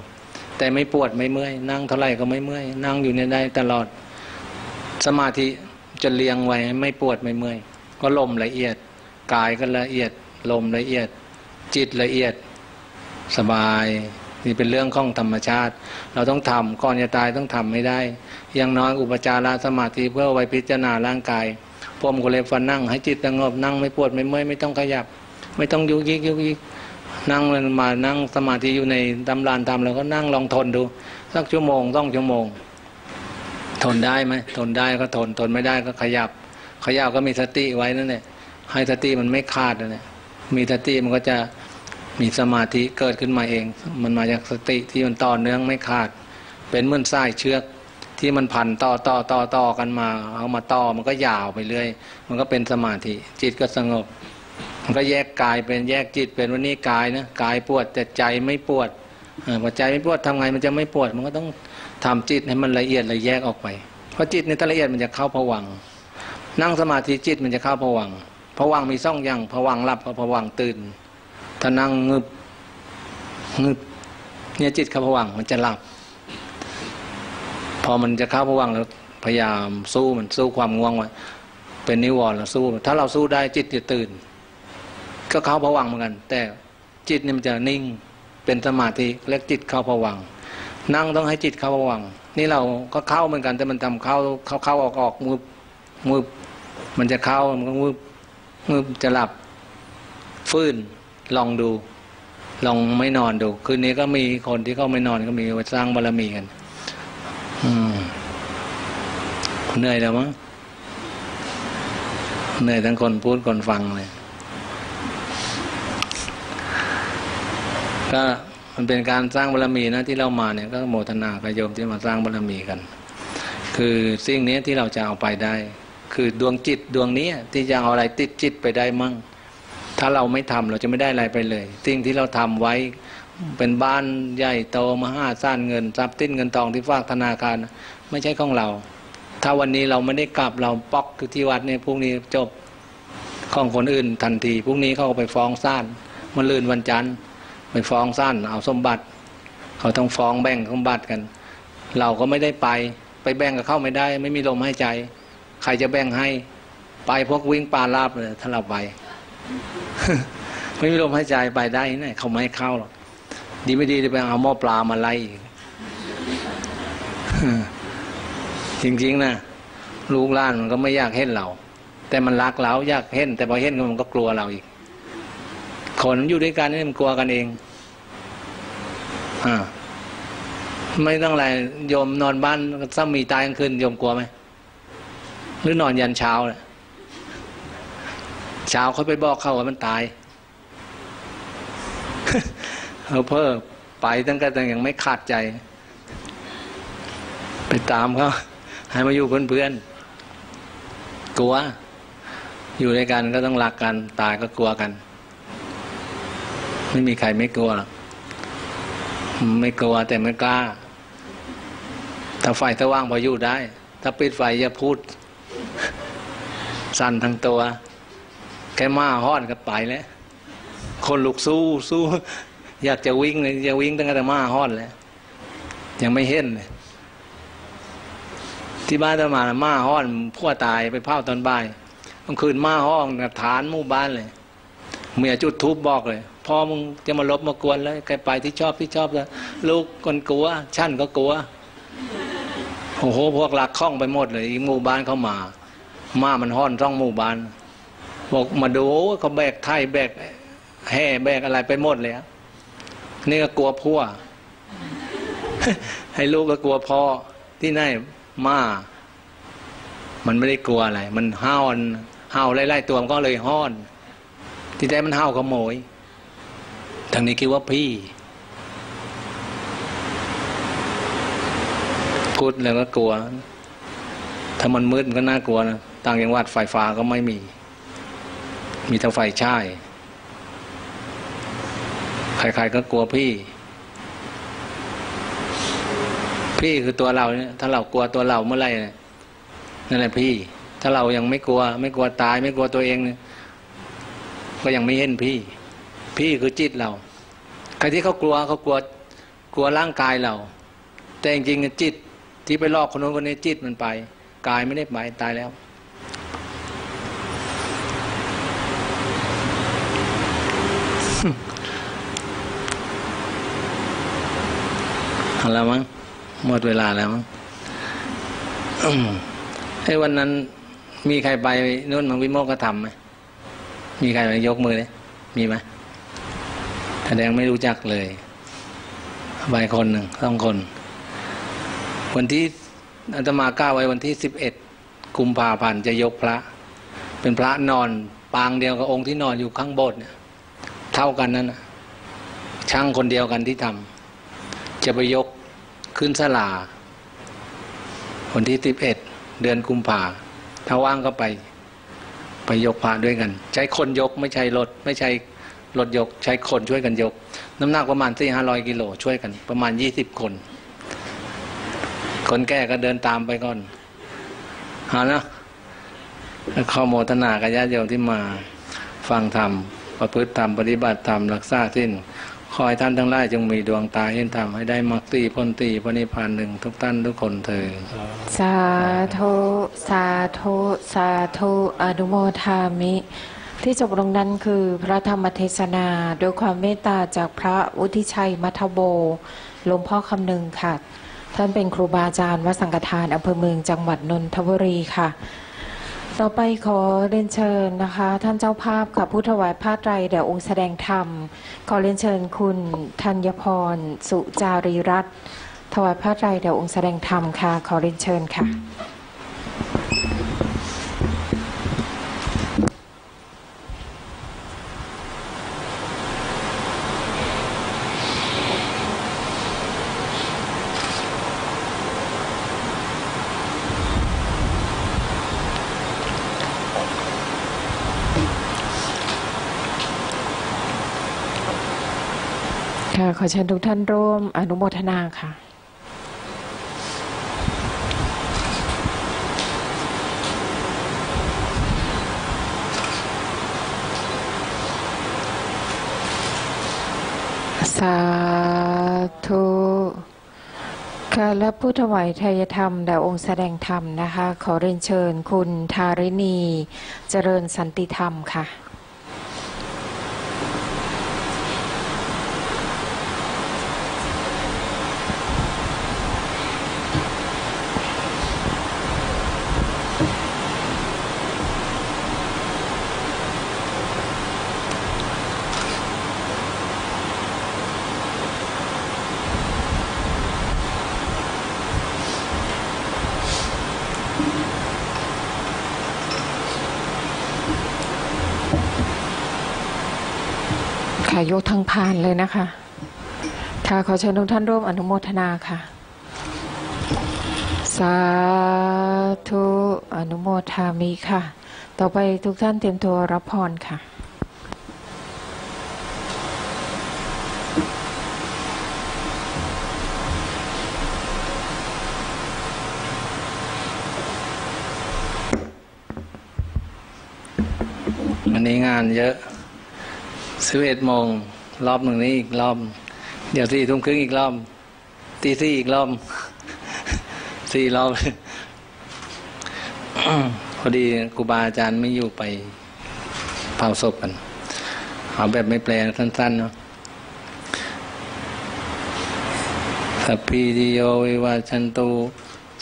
แต่ไม่ปวดไม่เมื่อยนั่งเท่าไหร่ก็ไม่เมื่อยนั่งอยู่เนี่ยได้ตลอดสมาธิจะเลี้ยงไว้ไม่ปวดไม่เมื่อยก็ลมละเอียดกายก็ละเอียดลมละเอียดจิตละเอียดสบายนี่เป็นเรื่องของธรรมชาติเราต้องทำก่อนจะตายต้องทำให้ได้อย่างน้อยอุปจารสมาธิเพื่อไว้พิจารณาร่างกายผมก็เลยฟันนั่งให้จิตสงบนั่งไม่ปวดไม่เมื่อยไม่ต้องขยับไม่ต้องยุกยิกยุกยิกนั่งมานั่งสมาธิอยู่ในตำรานทำแล้วก็นั่งลองทนดูสักชั่วโมงต้องชั่วโมงทนได้ไหมทนได้ก็ทนทนไม่ได้ก็ขยับขยับก็มีสติไว้นั่นแหละให้สติมันไม่ขาดนั่นแหละมีสติมันก็จะมีสมาธิเกิดขึ้นมาเองมันมาจากสติที่มันต่อเนื่องไม่ขาดเป็นเหมือนสายเชือกที่มันพันต่อต่อต่อต่อกันมาเอามาต่อมันก็ยาวไปเรื่อยมันก็เป็นสมาธิจิตก็สงบมันก็แยกกายเป็นแยกจิตเป็นวันนี้กายนะกายปวดแต่ใจไม่ปวดพอใจไม่ปวดทำไงมันจะไม่ปวดมันก็ต้องทำจิตให้มันละเอียดละแยกออกไปเพราะจิตในละเอียดมันจะเข้าผวังค์นั่งสมาธิจิตมันจะเข้าผวังค์ผวังค์มีสองอย่างผวังค์หลับกับผวังค์ตื่นถ้านั่งงึบงึบเนี่ยจิตเข้าผวังค์มันจะหลับพอมันจะเข้าผวังค์แล้วพยายามสู้มันสู้ความง่วงไว้เป็นนิวรณ์เราสู้ถ้าเราสู้ได้จิตจะตื่นก็เข้าผวังค์เหมือนกันแต่จิตเนี่ยมันจะนิ่งเป็นสมาธิและจิตเข้าผวังค์นั่งต้องให้จิตเข้าผวังค์นี่เราก็เข้าเหมือนกันแต่มันทำเข้าเข้าเข้าออกออกมือมือมันจะเข้ามันก็มือมือจะหลับฟื้นลองดูลองไม่นอนดูคืนนี้ก็มีคนที่เขาไม่นอนก็มีสร้างบารมีกันเหนื่อยแล้วมั้งเหนื่อยทั้งคนพูดคนฟังเลยก็มันเป็นการสร้างบารมีนะที่เรามาเนี่ยก็โมทนากับโยมที่มาสร้างบารมีกันคือสิ่งนี้ที่เราจะเอาไปได้คือดวงจิตดวงนี้ที่จะเอาอะไรติดจิตไปได้มั่งถ้าเราไม่ทำเราจะไม่ได้อะไรไปเลยสิ่งที่เราทำไว้เป็นบ้านใหญ่โตมหาศาลเงินทรัพย์สินเงินทองที่ฝากธนาคารไม่ใช่ของเราถ้าวันนี้เราไม่ได้กลับเราป๊อกคือที่วัดเนี่ยพรุ่งนี้จบของคนอื่นทันทีพรุ่งนี้เขาไปฟ้องศาลมะรืนวันจันทร์ไปฟ้องศาลเอาสมบัติเขาต้องฟ้องแบ่งสมบัติกันเราก็ไม่ได้ไปไปแบ่งกับเข้าไม่ได้ไม่มีลมหายใจใครจะแบ่งให้ไปพวกวิ่งปลาลาบเลยถ้าเราไป ไม่มีลมหายใจไปได้นี่เขาไม่ให้เข้าหรอกดีไม่ดีจะไปเอาหม้อปลามาไล่ จริงๆนะลูกหลานมันก็ไม่อยากเห็นเราแต่มันรักเราอยากเห็นแต่พอเห็นมันก็กลัวเราอีกคนอยู่ด้วยกันนี่มันกลัวกันเองอ่าไม่ต้องอะไรโยมนอนบ้านสามีตายกลางคืนโยมกลัวไหมหรือนอนยันเช้าเนี่ยเช้าเขาไปบอกเขาว่ามันตาย เอาเพิ่มไปตั้งแต่ยังไม่ขาดใจไปตามเขาให้มาอยู่เพื่อนๆกลัวอยู่ด้วยกันก็ต้องรักกันตายก็กลัวกันไม่มีใครไม่กลัวหรอก ไม่กลัวแต่มันกล้าถ้าไฟสว่างพออยู่ได้ถ้าปิดไฟอย่าพูดสั่นทั้งตัวแค่มาห้อนก็ไปแล้วคนลุกสู้สู้อยากจะวิ่งเลยอยากวิ่งตั้งแต่มาห้อนแล้วยังไม่เห็นเลยที่บ้านตะมามาห้อนพ่อตายไปเผาตอนบ่ายกลางคืนมาห้องฐานหมู่บ้านเลยเมียจุดทูบบอกเลยพ่อมึงจะมาลบมากวนเลยแกไปที่ชอบที่ชอบแล้วลูกคนกลัวฉันก็กลัวโอ้โหพวกหลักข้องไปหมดเลยหมู่บ้านเขามามามันห้อนร่องหมู่บ้านบอกมาดูเขาแบกไถ่แบกแห่แบกอะไรไปหมดเลยนี่ก็กลัวพ่อให้ลูกก็กลัวพ่อที่ไหนมามันไม่ได้กลัวอะไรมันห้าวห้าวไล่ๆตัวมันก็เลยห้อนที่ได้มันห้าวขโมยทางนี้คิดว่าพี่กุดแล้วก็กลัวถ้ามันมืดมันก็น่ากลัวนะต่างจังหวัดไฟฟ้าก็ไม่มีมีแต่ไฟฉายใครๆก็กลัวพี่พี่คือตัวเราเนี่ยถ้าเรากลัวตัวเราเมื่อไรนั่นแหละพี่ถ้าเรายังไม่กลัวไม่กลัวตายไม่กลัวตัวเองเนี่ยก็ยังไม่เห็นพี่พี่คือจิตเราใครที่เขากลัวเขากลัวกลัวร่างกายเราแต่จริงๆจิตที่ไปลอกคนนู้นคนนี้จิตมันไปกายไม่ได้ไปตายแล้วอะไรมั้งหมดเวลาแล้วมั้งไอ้วันนั้นมีใครไปนู้นมังวิโมกขธรรมไหมมีใครไปยกมือเลยมีไหมแสดงไม่รู้จักเลยไปคนหนึ่งสองคนวันที่อาตมาก้าวไว้วันที่สิบเอ็ดกุมภาพันธ์จะยกพระเป็นพระนอนปางเดียวกับองค์ที่นอนอยู่ข้างโบสถ์เนี่ยเท่ากันนั่นนะช่างคนเดียวกันที่ทำจะไปยกขึ้นศาลาวันที่สิบเอ็ดเดือนกุมภาถ้าว่างก็ไปไปยกพระด้วยกันใช้คนยกไม่ใช่รถไม่ใช่รถยกใช้คนช่วยกันยกน้ำหนักประมาณสี่ห้าร้อยกิโลช่วยกันประมาณยี่สิบคนคนแก่ก็เดินตามไปก่อนเอานะข้อโมทนากับญาติโยมที่มาฟังธรรมประพฤติธรรมปฏิบัติธรรมรักษาศีลขอให้ท่านทั้งหลายจงมีดวงตาเห็นธรรมให้ได้มรรคตีพ้นตีพระนิพพานหนึ่งทุกท่านทุกคนเถิดสาธุสาธุสาธุอนุโมทามิที่จบลงนั้นคือพระธรรมเทศนาโดยความเมตตาจากพระวุฒิชัยมัทโบหลวงพ่อคำนึงค่ะท่านเป็นครูบาอาจารย์วัดสังฆทานอำเภอเมืองจังหวัดนนทบุรีค่ะต่อไปขอเรียนเชิญนะคะท่านเจ้าภาพค่ะผู้ถวายผ้าไตรแด่องค์แสดงธรรมขอเรียนเชิญคุณธัญพรสุจารีรัตน์ถวายผ้าไตรแด่องค์แสดงธรรมค่ะขอเรียนเชิญค่ะขอเชิญทุกท่านร่วมอนุโมทนาค่ะสาธุค่ะและผู้ถวายไตรธรรมแด่องค์แสดงธรรมนะคะขอเรียนเชิญคุณธาริณีเจริญสันติธรรมค่ะยกทั้งพานเลยนะคะค่ะขอเชิญทุกท่านร่วมอนุโมทนาค่ะสาธุอนุโมทามิค่ะต่อไปทุกท่านเตรียมตัวรับพรค่ะ วันนี้งานเยอะสิบเอ็ดโมงรอบหนึ่งนี้อีกรอบเดี๋ยวสี่ทุ่มครึ่งอีกรอบตีสี่อีกรอบสี่รอบ พอดีครูบาอาจารย์ไม่อยู่ไปเผาศพกันเอาแบบไม่แปลสั้นๆเนาะสัพพีติโยวิวัชชันตุ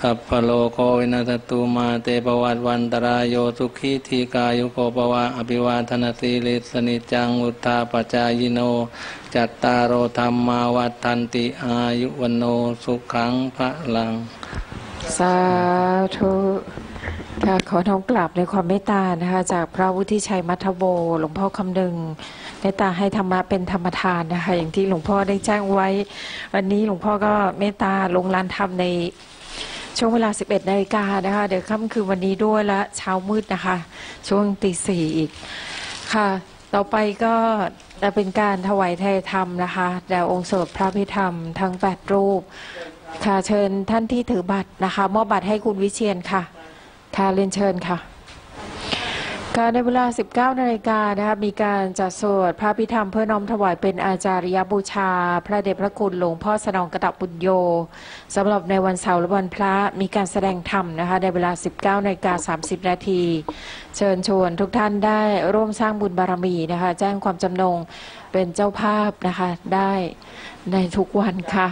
สัพพโลโกวินัสตุมาเตปวัตวันตรายโยสุขีทีกายุโกปวะอภิวาทนาสีลิสนิจังอุทธาปจายโนจัตตารโอธรรมาวัฏันติอายุวันโนสุขังพลังสาธุค่ะขอน้อมกราบในความเมตตานะคะจากพระวุฒิชัยมัทโวหลวงพ่อคำนึงเมตตาให้ธรรมะเป็นธรรมทานนะคะอย่างที่หลวงพ่อได้แจ้งไว้วันนี้หลวงพ่อก็เมตตาลงลานธรรมในช่วงเวลา สิบเอ็ด นาฬิกานะคะเดี๋ยวค่ำคืนวันนี้ด้วยและเช้ามืดนะคะช่วงตีสี่อีกค่ะต่อไปก็จะเป็นการถวายไตรธรรมนะคะแด่องค์สมเด็จพระพิธรรมทั้งแปดรูปค่ะเชิญท่านที่ถือบัตรนะคะมอบบัตรให้คุณวิเชียรค่ะค่ะเรียนเชิญค่ะการในเวลา สิบเก้า นาฬิกานะคะมีการจัดสวดพระพิธรรมเพื่อน้อมถวายเป็นอาจาริยบูชาพระเดชพระคุณหลวงพ่อสนองกตปุญโญสำหรับในวันเสาร์และวันพระมีการแสดงธรรมนะคะในเวลา สิบเก้า นาฬิกา สามสิบ นาทีเชิญชวนทุกท่านได้ร่วมสร้างบุญบารมีนะคะแจ้งความจำนงเป็นเจ้าภาพนะคะได้ในทุกวันค่ะ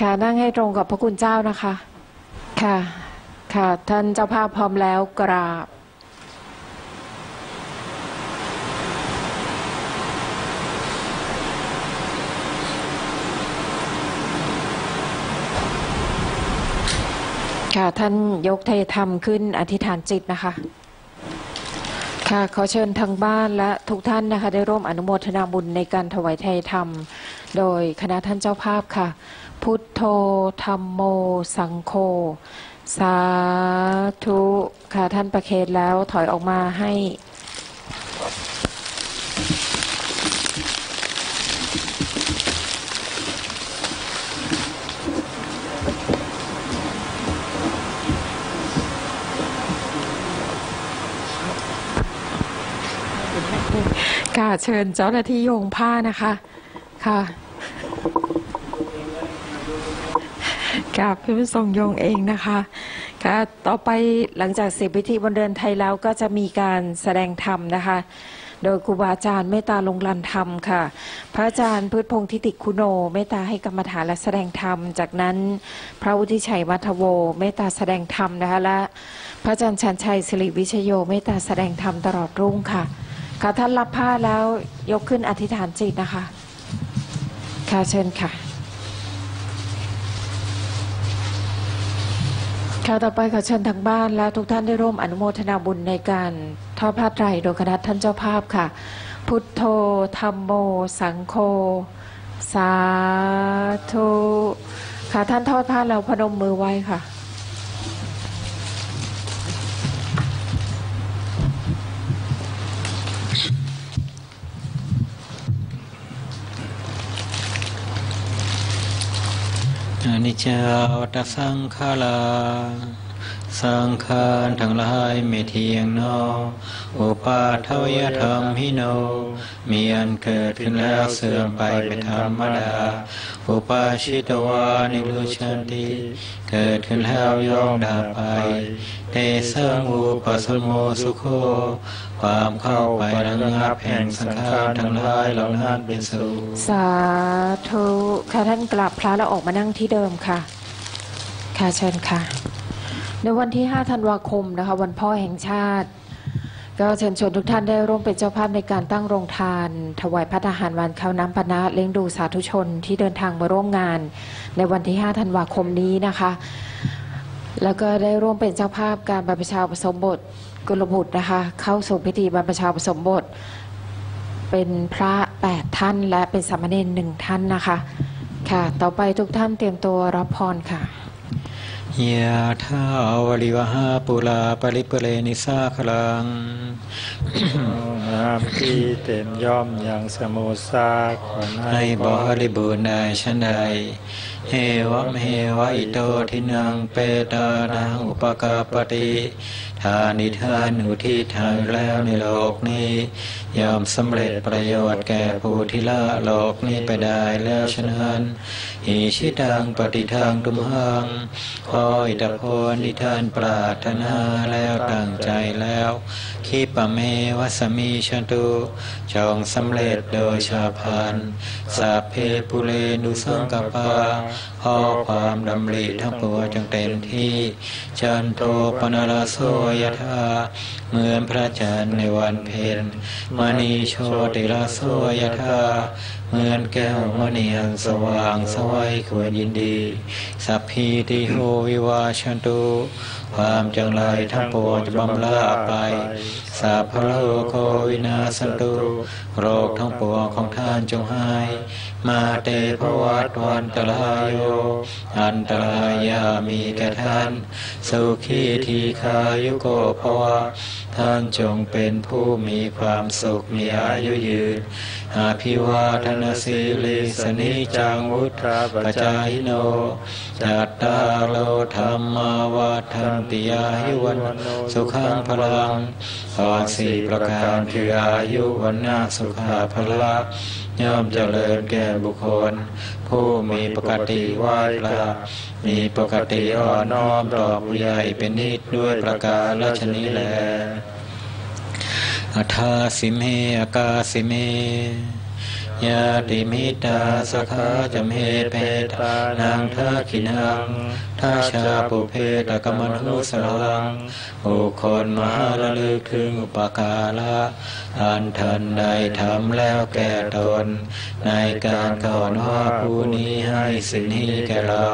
ค่ะนั่งให้ตรงกับพระคุณเจ้านะคะค่ะค่ะท่านเจ้าภาพพร้อมแล้วกราบค่ะท่านยกไตรธรรมขึ้นอธิษฐานจิตนะคะค่ะขอเชิญทางบ้านและทุกท่านนะคะได้ร่วมอนุโมทนาบุญในการถวายไตรธรรมโดยคณะท่านเจ้าภาพค่ะพุทโธธัมโมสังโฆสาธุค่ะท่านประเคนแล้วถอยออกมาให้ค่ะเชิญเจ้าหน้าที่โยงผ้านะคะค่ะค่ะพี่ผู้ทรงโยงเองนะคะค่ะต่อไปหลังจากเสร็จพิธีบนเรือนไทยแล้วก็จะมีการแสดงธรรมนะคะโดยครูบาอาจารย์เมตตาลงลันธรรมค่ะพระอาจารย์พืชพงศ์ทิติคุโนเมตตาให้กรรมฐานและแสดงธรรมจากนั้นพระวุฒิชัยมัทโวเมตตาแสดงธรรมนะคะและพระอาจารย์ชันชัยสิริวิชโยเมตตาแสดงธรรมตลอดรุ่งค่ะค่ะท่านรับผ้าแล้วยกขึ้นอธิษฐานจิตนะคะค่ะเชิญค่ะค่ะต่อไปขอเชิญทางบ้านและทุกท่านได้ร่วมอนุโมทนาบุญในการทอดผ้าไตรโดยคณะท่านเจ้าภาพค่ะพุทโธธัมโมสังโฆสาธุค่ะท่านทอดผ้าเราพนมมือไว้ค่ะอนิจจาวัฏสังขารสังขารทั้งหลายไม่เที่ยงเนาะอุปาทวยธรรมหิโนมีอันเกิดขึ้นแล้วเสื่อมไปเป็นธรรมดาอุปาชิตวานิรุชันติเกิดขึ้นแล้วย่อมดับไปเตสังอุปสมโมสุโคความเข้าไประงับแห่งสังขารทั้งหลายเหล่านั้นเป็นสุขสาธุค่ะท่านกราบพระแล้วออกมานั่งที่เดิมค่ะค่ะเชิญค่ะในวันที่ห้าธันวาคมนะคะวันพ่อแห่งชาติก็เชิญชวนทุกท่านได้ร่วมเป็นเจ้าภาพในการตั้งโรงทานถวายภัตตาหารหวานข้าวน้ำปนะเลี้ยงดูสาธุชนที่เดินทางมาร่วมงานในวันที่ห้าธันวาคมนี้นะคะแล้วก็ได้ร่วมเป็นเจ้าภาพการบรรพชาอุปสมบทกุลบุตรนะคะเข้าสู่พิธีบรรพชาอุปสมบทเป็นพระแปดท่านและเป็นสามเณรหนึ่งท่านนะคะค่ะต่อไปทุกท่านเตรียมตัวรับพรค่ะยะถาวริวหาปุราปริปุเรนิสาคลังอาภิเต็มย่อมอย่างสมุสาขอให้บริบูรณ์ได้ชั้นใด เอวะเมวะอิโตทินังเปตานังอุปกัปปติทานิทานุที่ทำแล้วในโลกนี้ยอมสำเร็จประโยชน์แก่ผู้ที่ละโลกนี้ไปได้แล้วฉะนั้นอิชิตังปฏิทังตุมหังขออิทธิพลที่ท่านปรารถนาแล้วตั้งใจแล้วคิปะเมวัสมีชตุจงสำเร็จโดยชาพันสัพเพปุเรนุสังกปาขอความดำริทั้งปวงจงเต็มที่จันโทปนรโสยถาเหมือนพระจันทร์ในวันเพ็ญมณีโชติรโสยถาเหมือนแก้วมณีอันสว่างสวัยควรยินดีสัพพีติโหวิวาชันตุความจังไรทั้งปวงจะบำลาไปสัพพะโลกวินาศตุโรคทั้งปวงของท่านจงหายมาเตภวัตวันตรายโยอันตรายามีแก่ท่านสุขีทีคายุโกภวะท่านจงเป็นผู้มีความสุขมีอายุยืนอาภิวาทนาสีลิสนิจังวุธาปจายิโนจัตตาโลธรรมาวาทันติยายุวันสุขังพลังขอสี่ประการคืออายุวันนาสุขาพละย่อมเจริญแก่บุคคลผู้มีปกติไหว้พระมีปกติอ่อนน้อมต่อผู้ใหญ่เป็นนิจด้วยประการราชนี้แลอัฏฐาสิเมอากาสิเมยาติมิตาสคาจมเหตเพตานางทาขินังท่าชาปุเพตกมนุสรังบุคคลมหาระลึกถึงอุปการะอันท่านได้ทำแล้วแก่ตนในการก่อนว่าผู้นี้ให้สิ่งนี้แก่เรา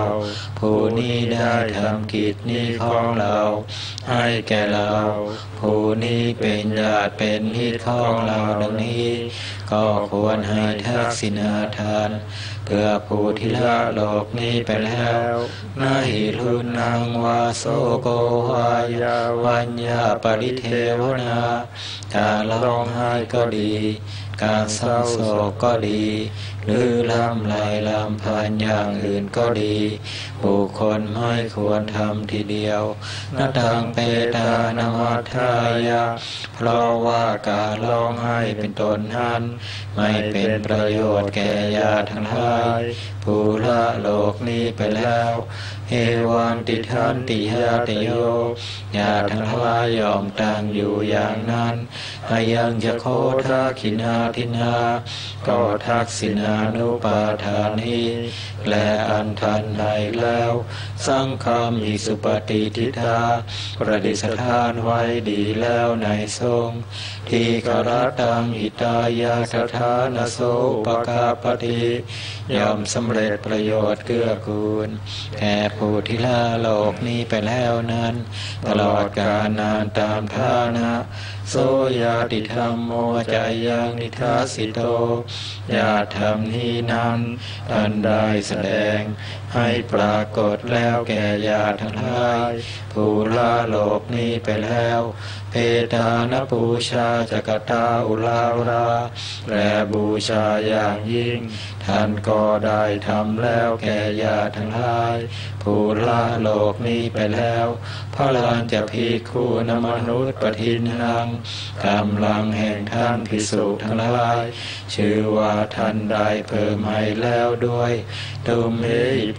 ผู้นี้ได้ทำกิจนี้ของเราให้แก่เราผู้นี้เป็นญาติเป็นมิตรของเราดังนี้ก็ควรให้ทักษิณาทานเพื่อผู้ที่ละโลกนี้ไปแล้วนาหิรุนังวาโสโกวายาวัญญาปริเทวนาการร้องไห้ก็ดีการเศร้าโศกก็ดีหรือลำไหลลำพันอย่างอื่นก็ดีบุคคลไม่ควรทำทีเดียวนาตังเปตานามัทายาเพราะว่าการร้องไห้เป็นต้นนั้นไม่เป็นประโยชน์แก่ญาติทั้งหลายผู้ละโลกนี้ไปแล้วเอวันติทันติหาติโยญาติทั้งหลายยอมตั้งอยู่อย่างนั้นอายังจะโคทาขินาทินาก็ทักษิณานุปาทานิและอันทันใดแล้วสร้างคำมีสุปฏิทิธาประดิษฐานไว้ดีแล้วในทรงทีกระตังหิตายาสถานโสปกาปฏิยอมสำเร็จประโยชน์เกื้อกูลแก่ผู้ที่ละโลกนี้ไปแล้วนั้นตลอดกาลนานตามฐานะโสยาติธรรมโมจายังนิทัสสิโตญาติธรรมนี้นั้นอันได้แสดงให้ปรากฏแล้วแก่ญาติทั้งหลายผู้ละโลกนี้ไปแล้วเพตานบูชาจักตาอุลาราและบูชาอย่างยิ่งท่านก็ได้ทำแล้วแก่ญาติทั้งหลายผู้ละโลกนี้ไปแล้วพระลานจะพิคูนมนุษย์ปฏินังกำลังแห่งท่านภิกษุทั้งหลายชื่อว่าท่านได้เพิ่มให้แล้วด้วยตุมเมหิป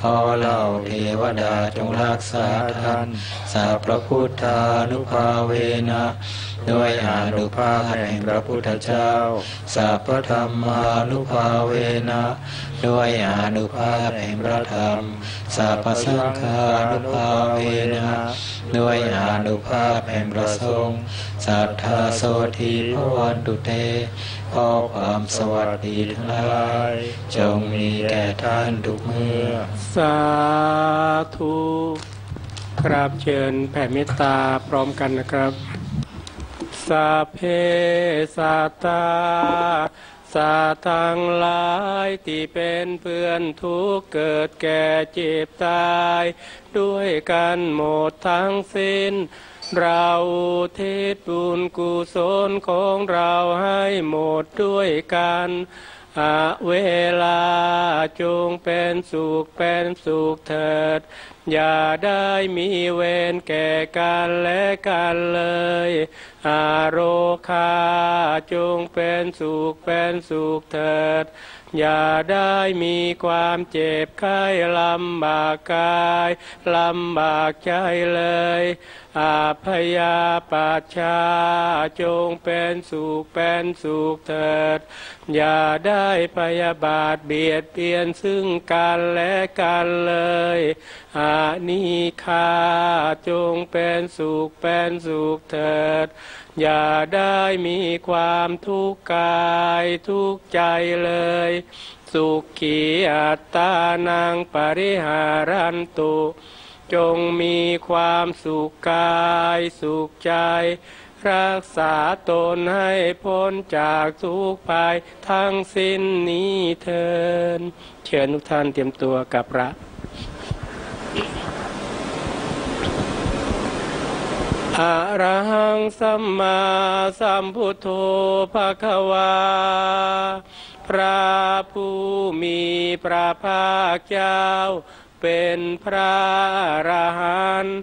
ขอเหล่าเทวดาจงรักษาท่านสัพพพุทธานุภาเวนะด้วยอานุภาพแห่งพระพุทธเจ้าสัพพธรรมานุภาเวนะด้วยอานุภาพแห่งพระธรรมสัพพสังฆานุภาเวนะด้วยอานุภาพแห่งพระสงฆ์สัทธาโสธีภวันตุเตขอความสวัสดีทั้งหลายจงมีแก่ท่านทุกเมื่อสาธุกราบเชิญแผ่เมตตาพร้อมกันนะครับสัพเพสัตตา สัตว์ทั้งหลายที่เป็นเพื่อนทุกข์เกิดแก่เจ็บตายด้วยกันหมดทั้งสิ้นเราอุทิศบุญกุศลของเราให้หมดด้วยกันอาเวลาจงเป็นสุขเป็นสุขเถิดอย่าได้มีเวรแก่กันและกันเลยอาโรคาจงเป็นสุขเป็นสุขเถิดอย่าได้มีความเจ็บไข้ลำบากกายลำบากใจเลยอาพยาปัชชาจงเป็นสุขเป็นสุขเถิดอย่าได้พยาบาทเบียดเบียนซึ่งกันและกันเลยอานิฆาจงเป็นสุขเป็นสุขเถิดอย่าได้มีความทุกข์กายทุกข์ใจเลยสุขีอัตตานังปริหารันตุจงมีความสุขกายสุขใจรักษาตนให้พ้นจากทุกข์ภัยทั้งสิ้นนี้เถิดเชิญทุกท่านเตรียมตัวกับพระอะระหังสัมมาสัมพุทโธภะคะวาพระผู้มีพระภาคเจ้าเป็นพระอรหันต์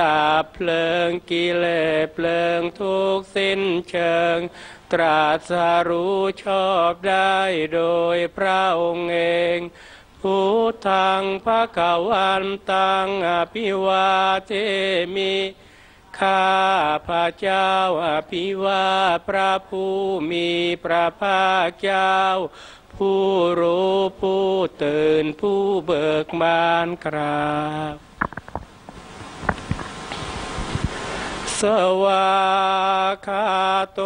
ดับเพลิงกิเลสเพลิงทุกข์สิ้นเชิงตรัสรู้ชอบได้โดยพระองค์เองพุทธังภคะวันตังอภิวาเทมิข้าพระเจ้าอภิวาทพระผู้มีพระภาคเจ้าผู้รู้ผู้ตื่นผู้เบิกบานกราบสวากขาโต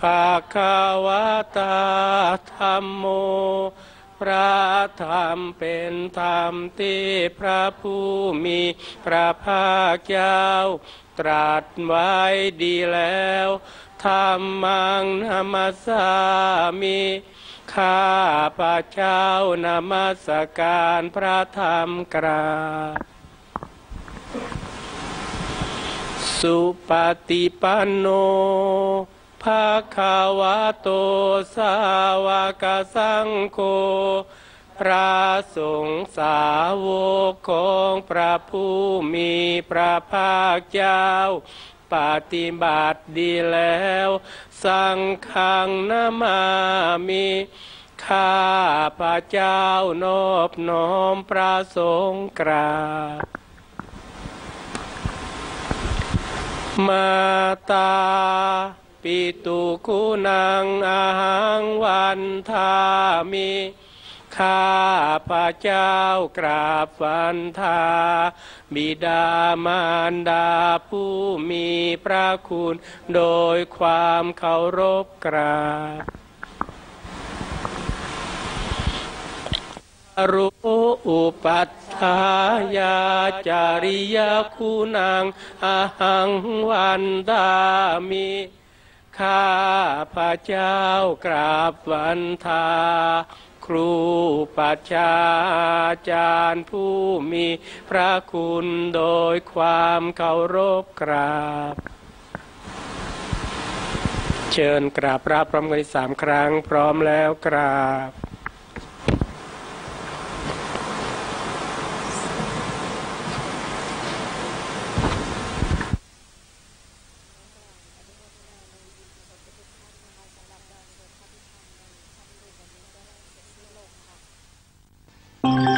ภาควตาธัมโมพระธรรมเป็นธรรมที่พระผู้มีพระภาคเจ้าตรัสไว้ดีแล้วธัมมังนามัสสามิข้าพระเจ้านมัสการพระธรรมกราบสุปฏิปันโนภะคะวะโตสาวกสังโฆพระสงฆ์สาวกของพระผู้มีพระภาคเจ้าปฏิบัติดีแล้วสังฆังนามามิข้าพระเจ้านอบน้อมพระสงฆ์กราบมาตาปิตุคุณังอาหังวันทามิข้าพระเจ้ากราบวันทาบิดามารดาผู้มีพระคุณโดยความเคารพกราบอรูอุปัฏฐายาจาริยคุณังอาหังวันทามิข้าพระเจ้ากราบวันทาครูปัชฌาจารย์ผู้มีพระคุณโดยความเคารพกราบเชิญกราบพระพร้อมกันสามครั้งพร้อมแล้วกราบThank you.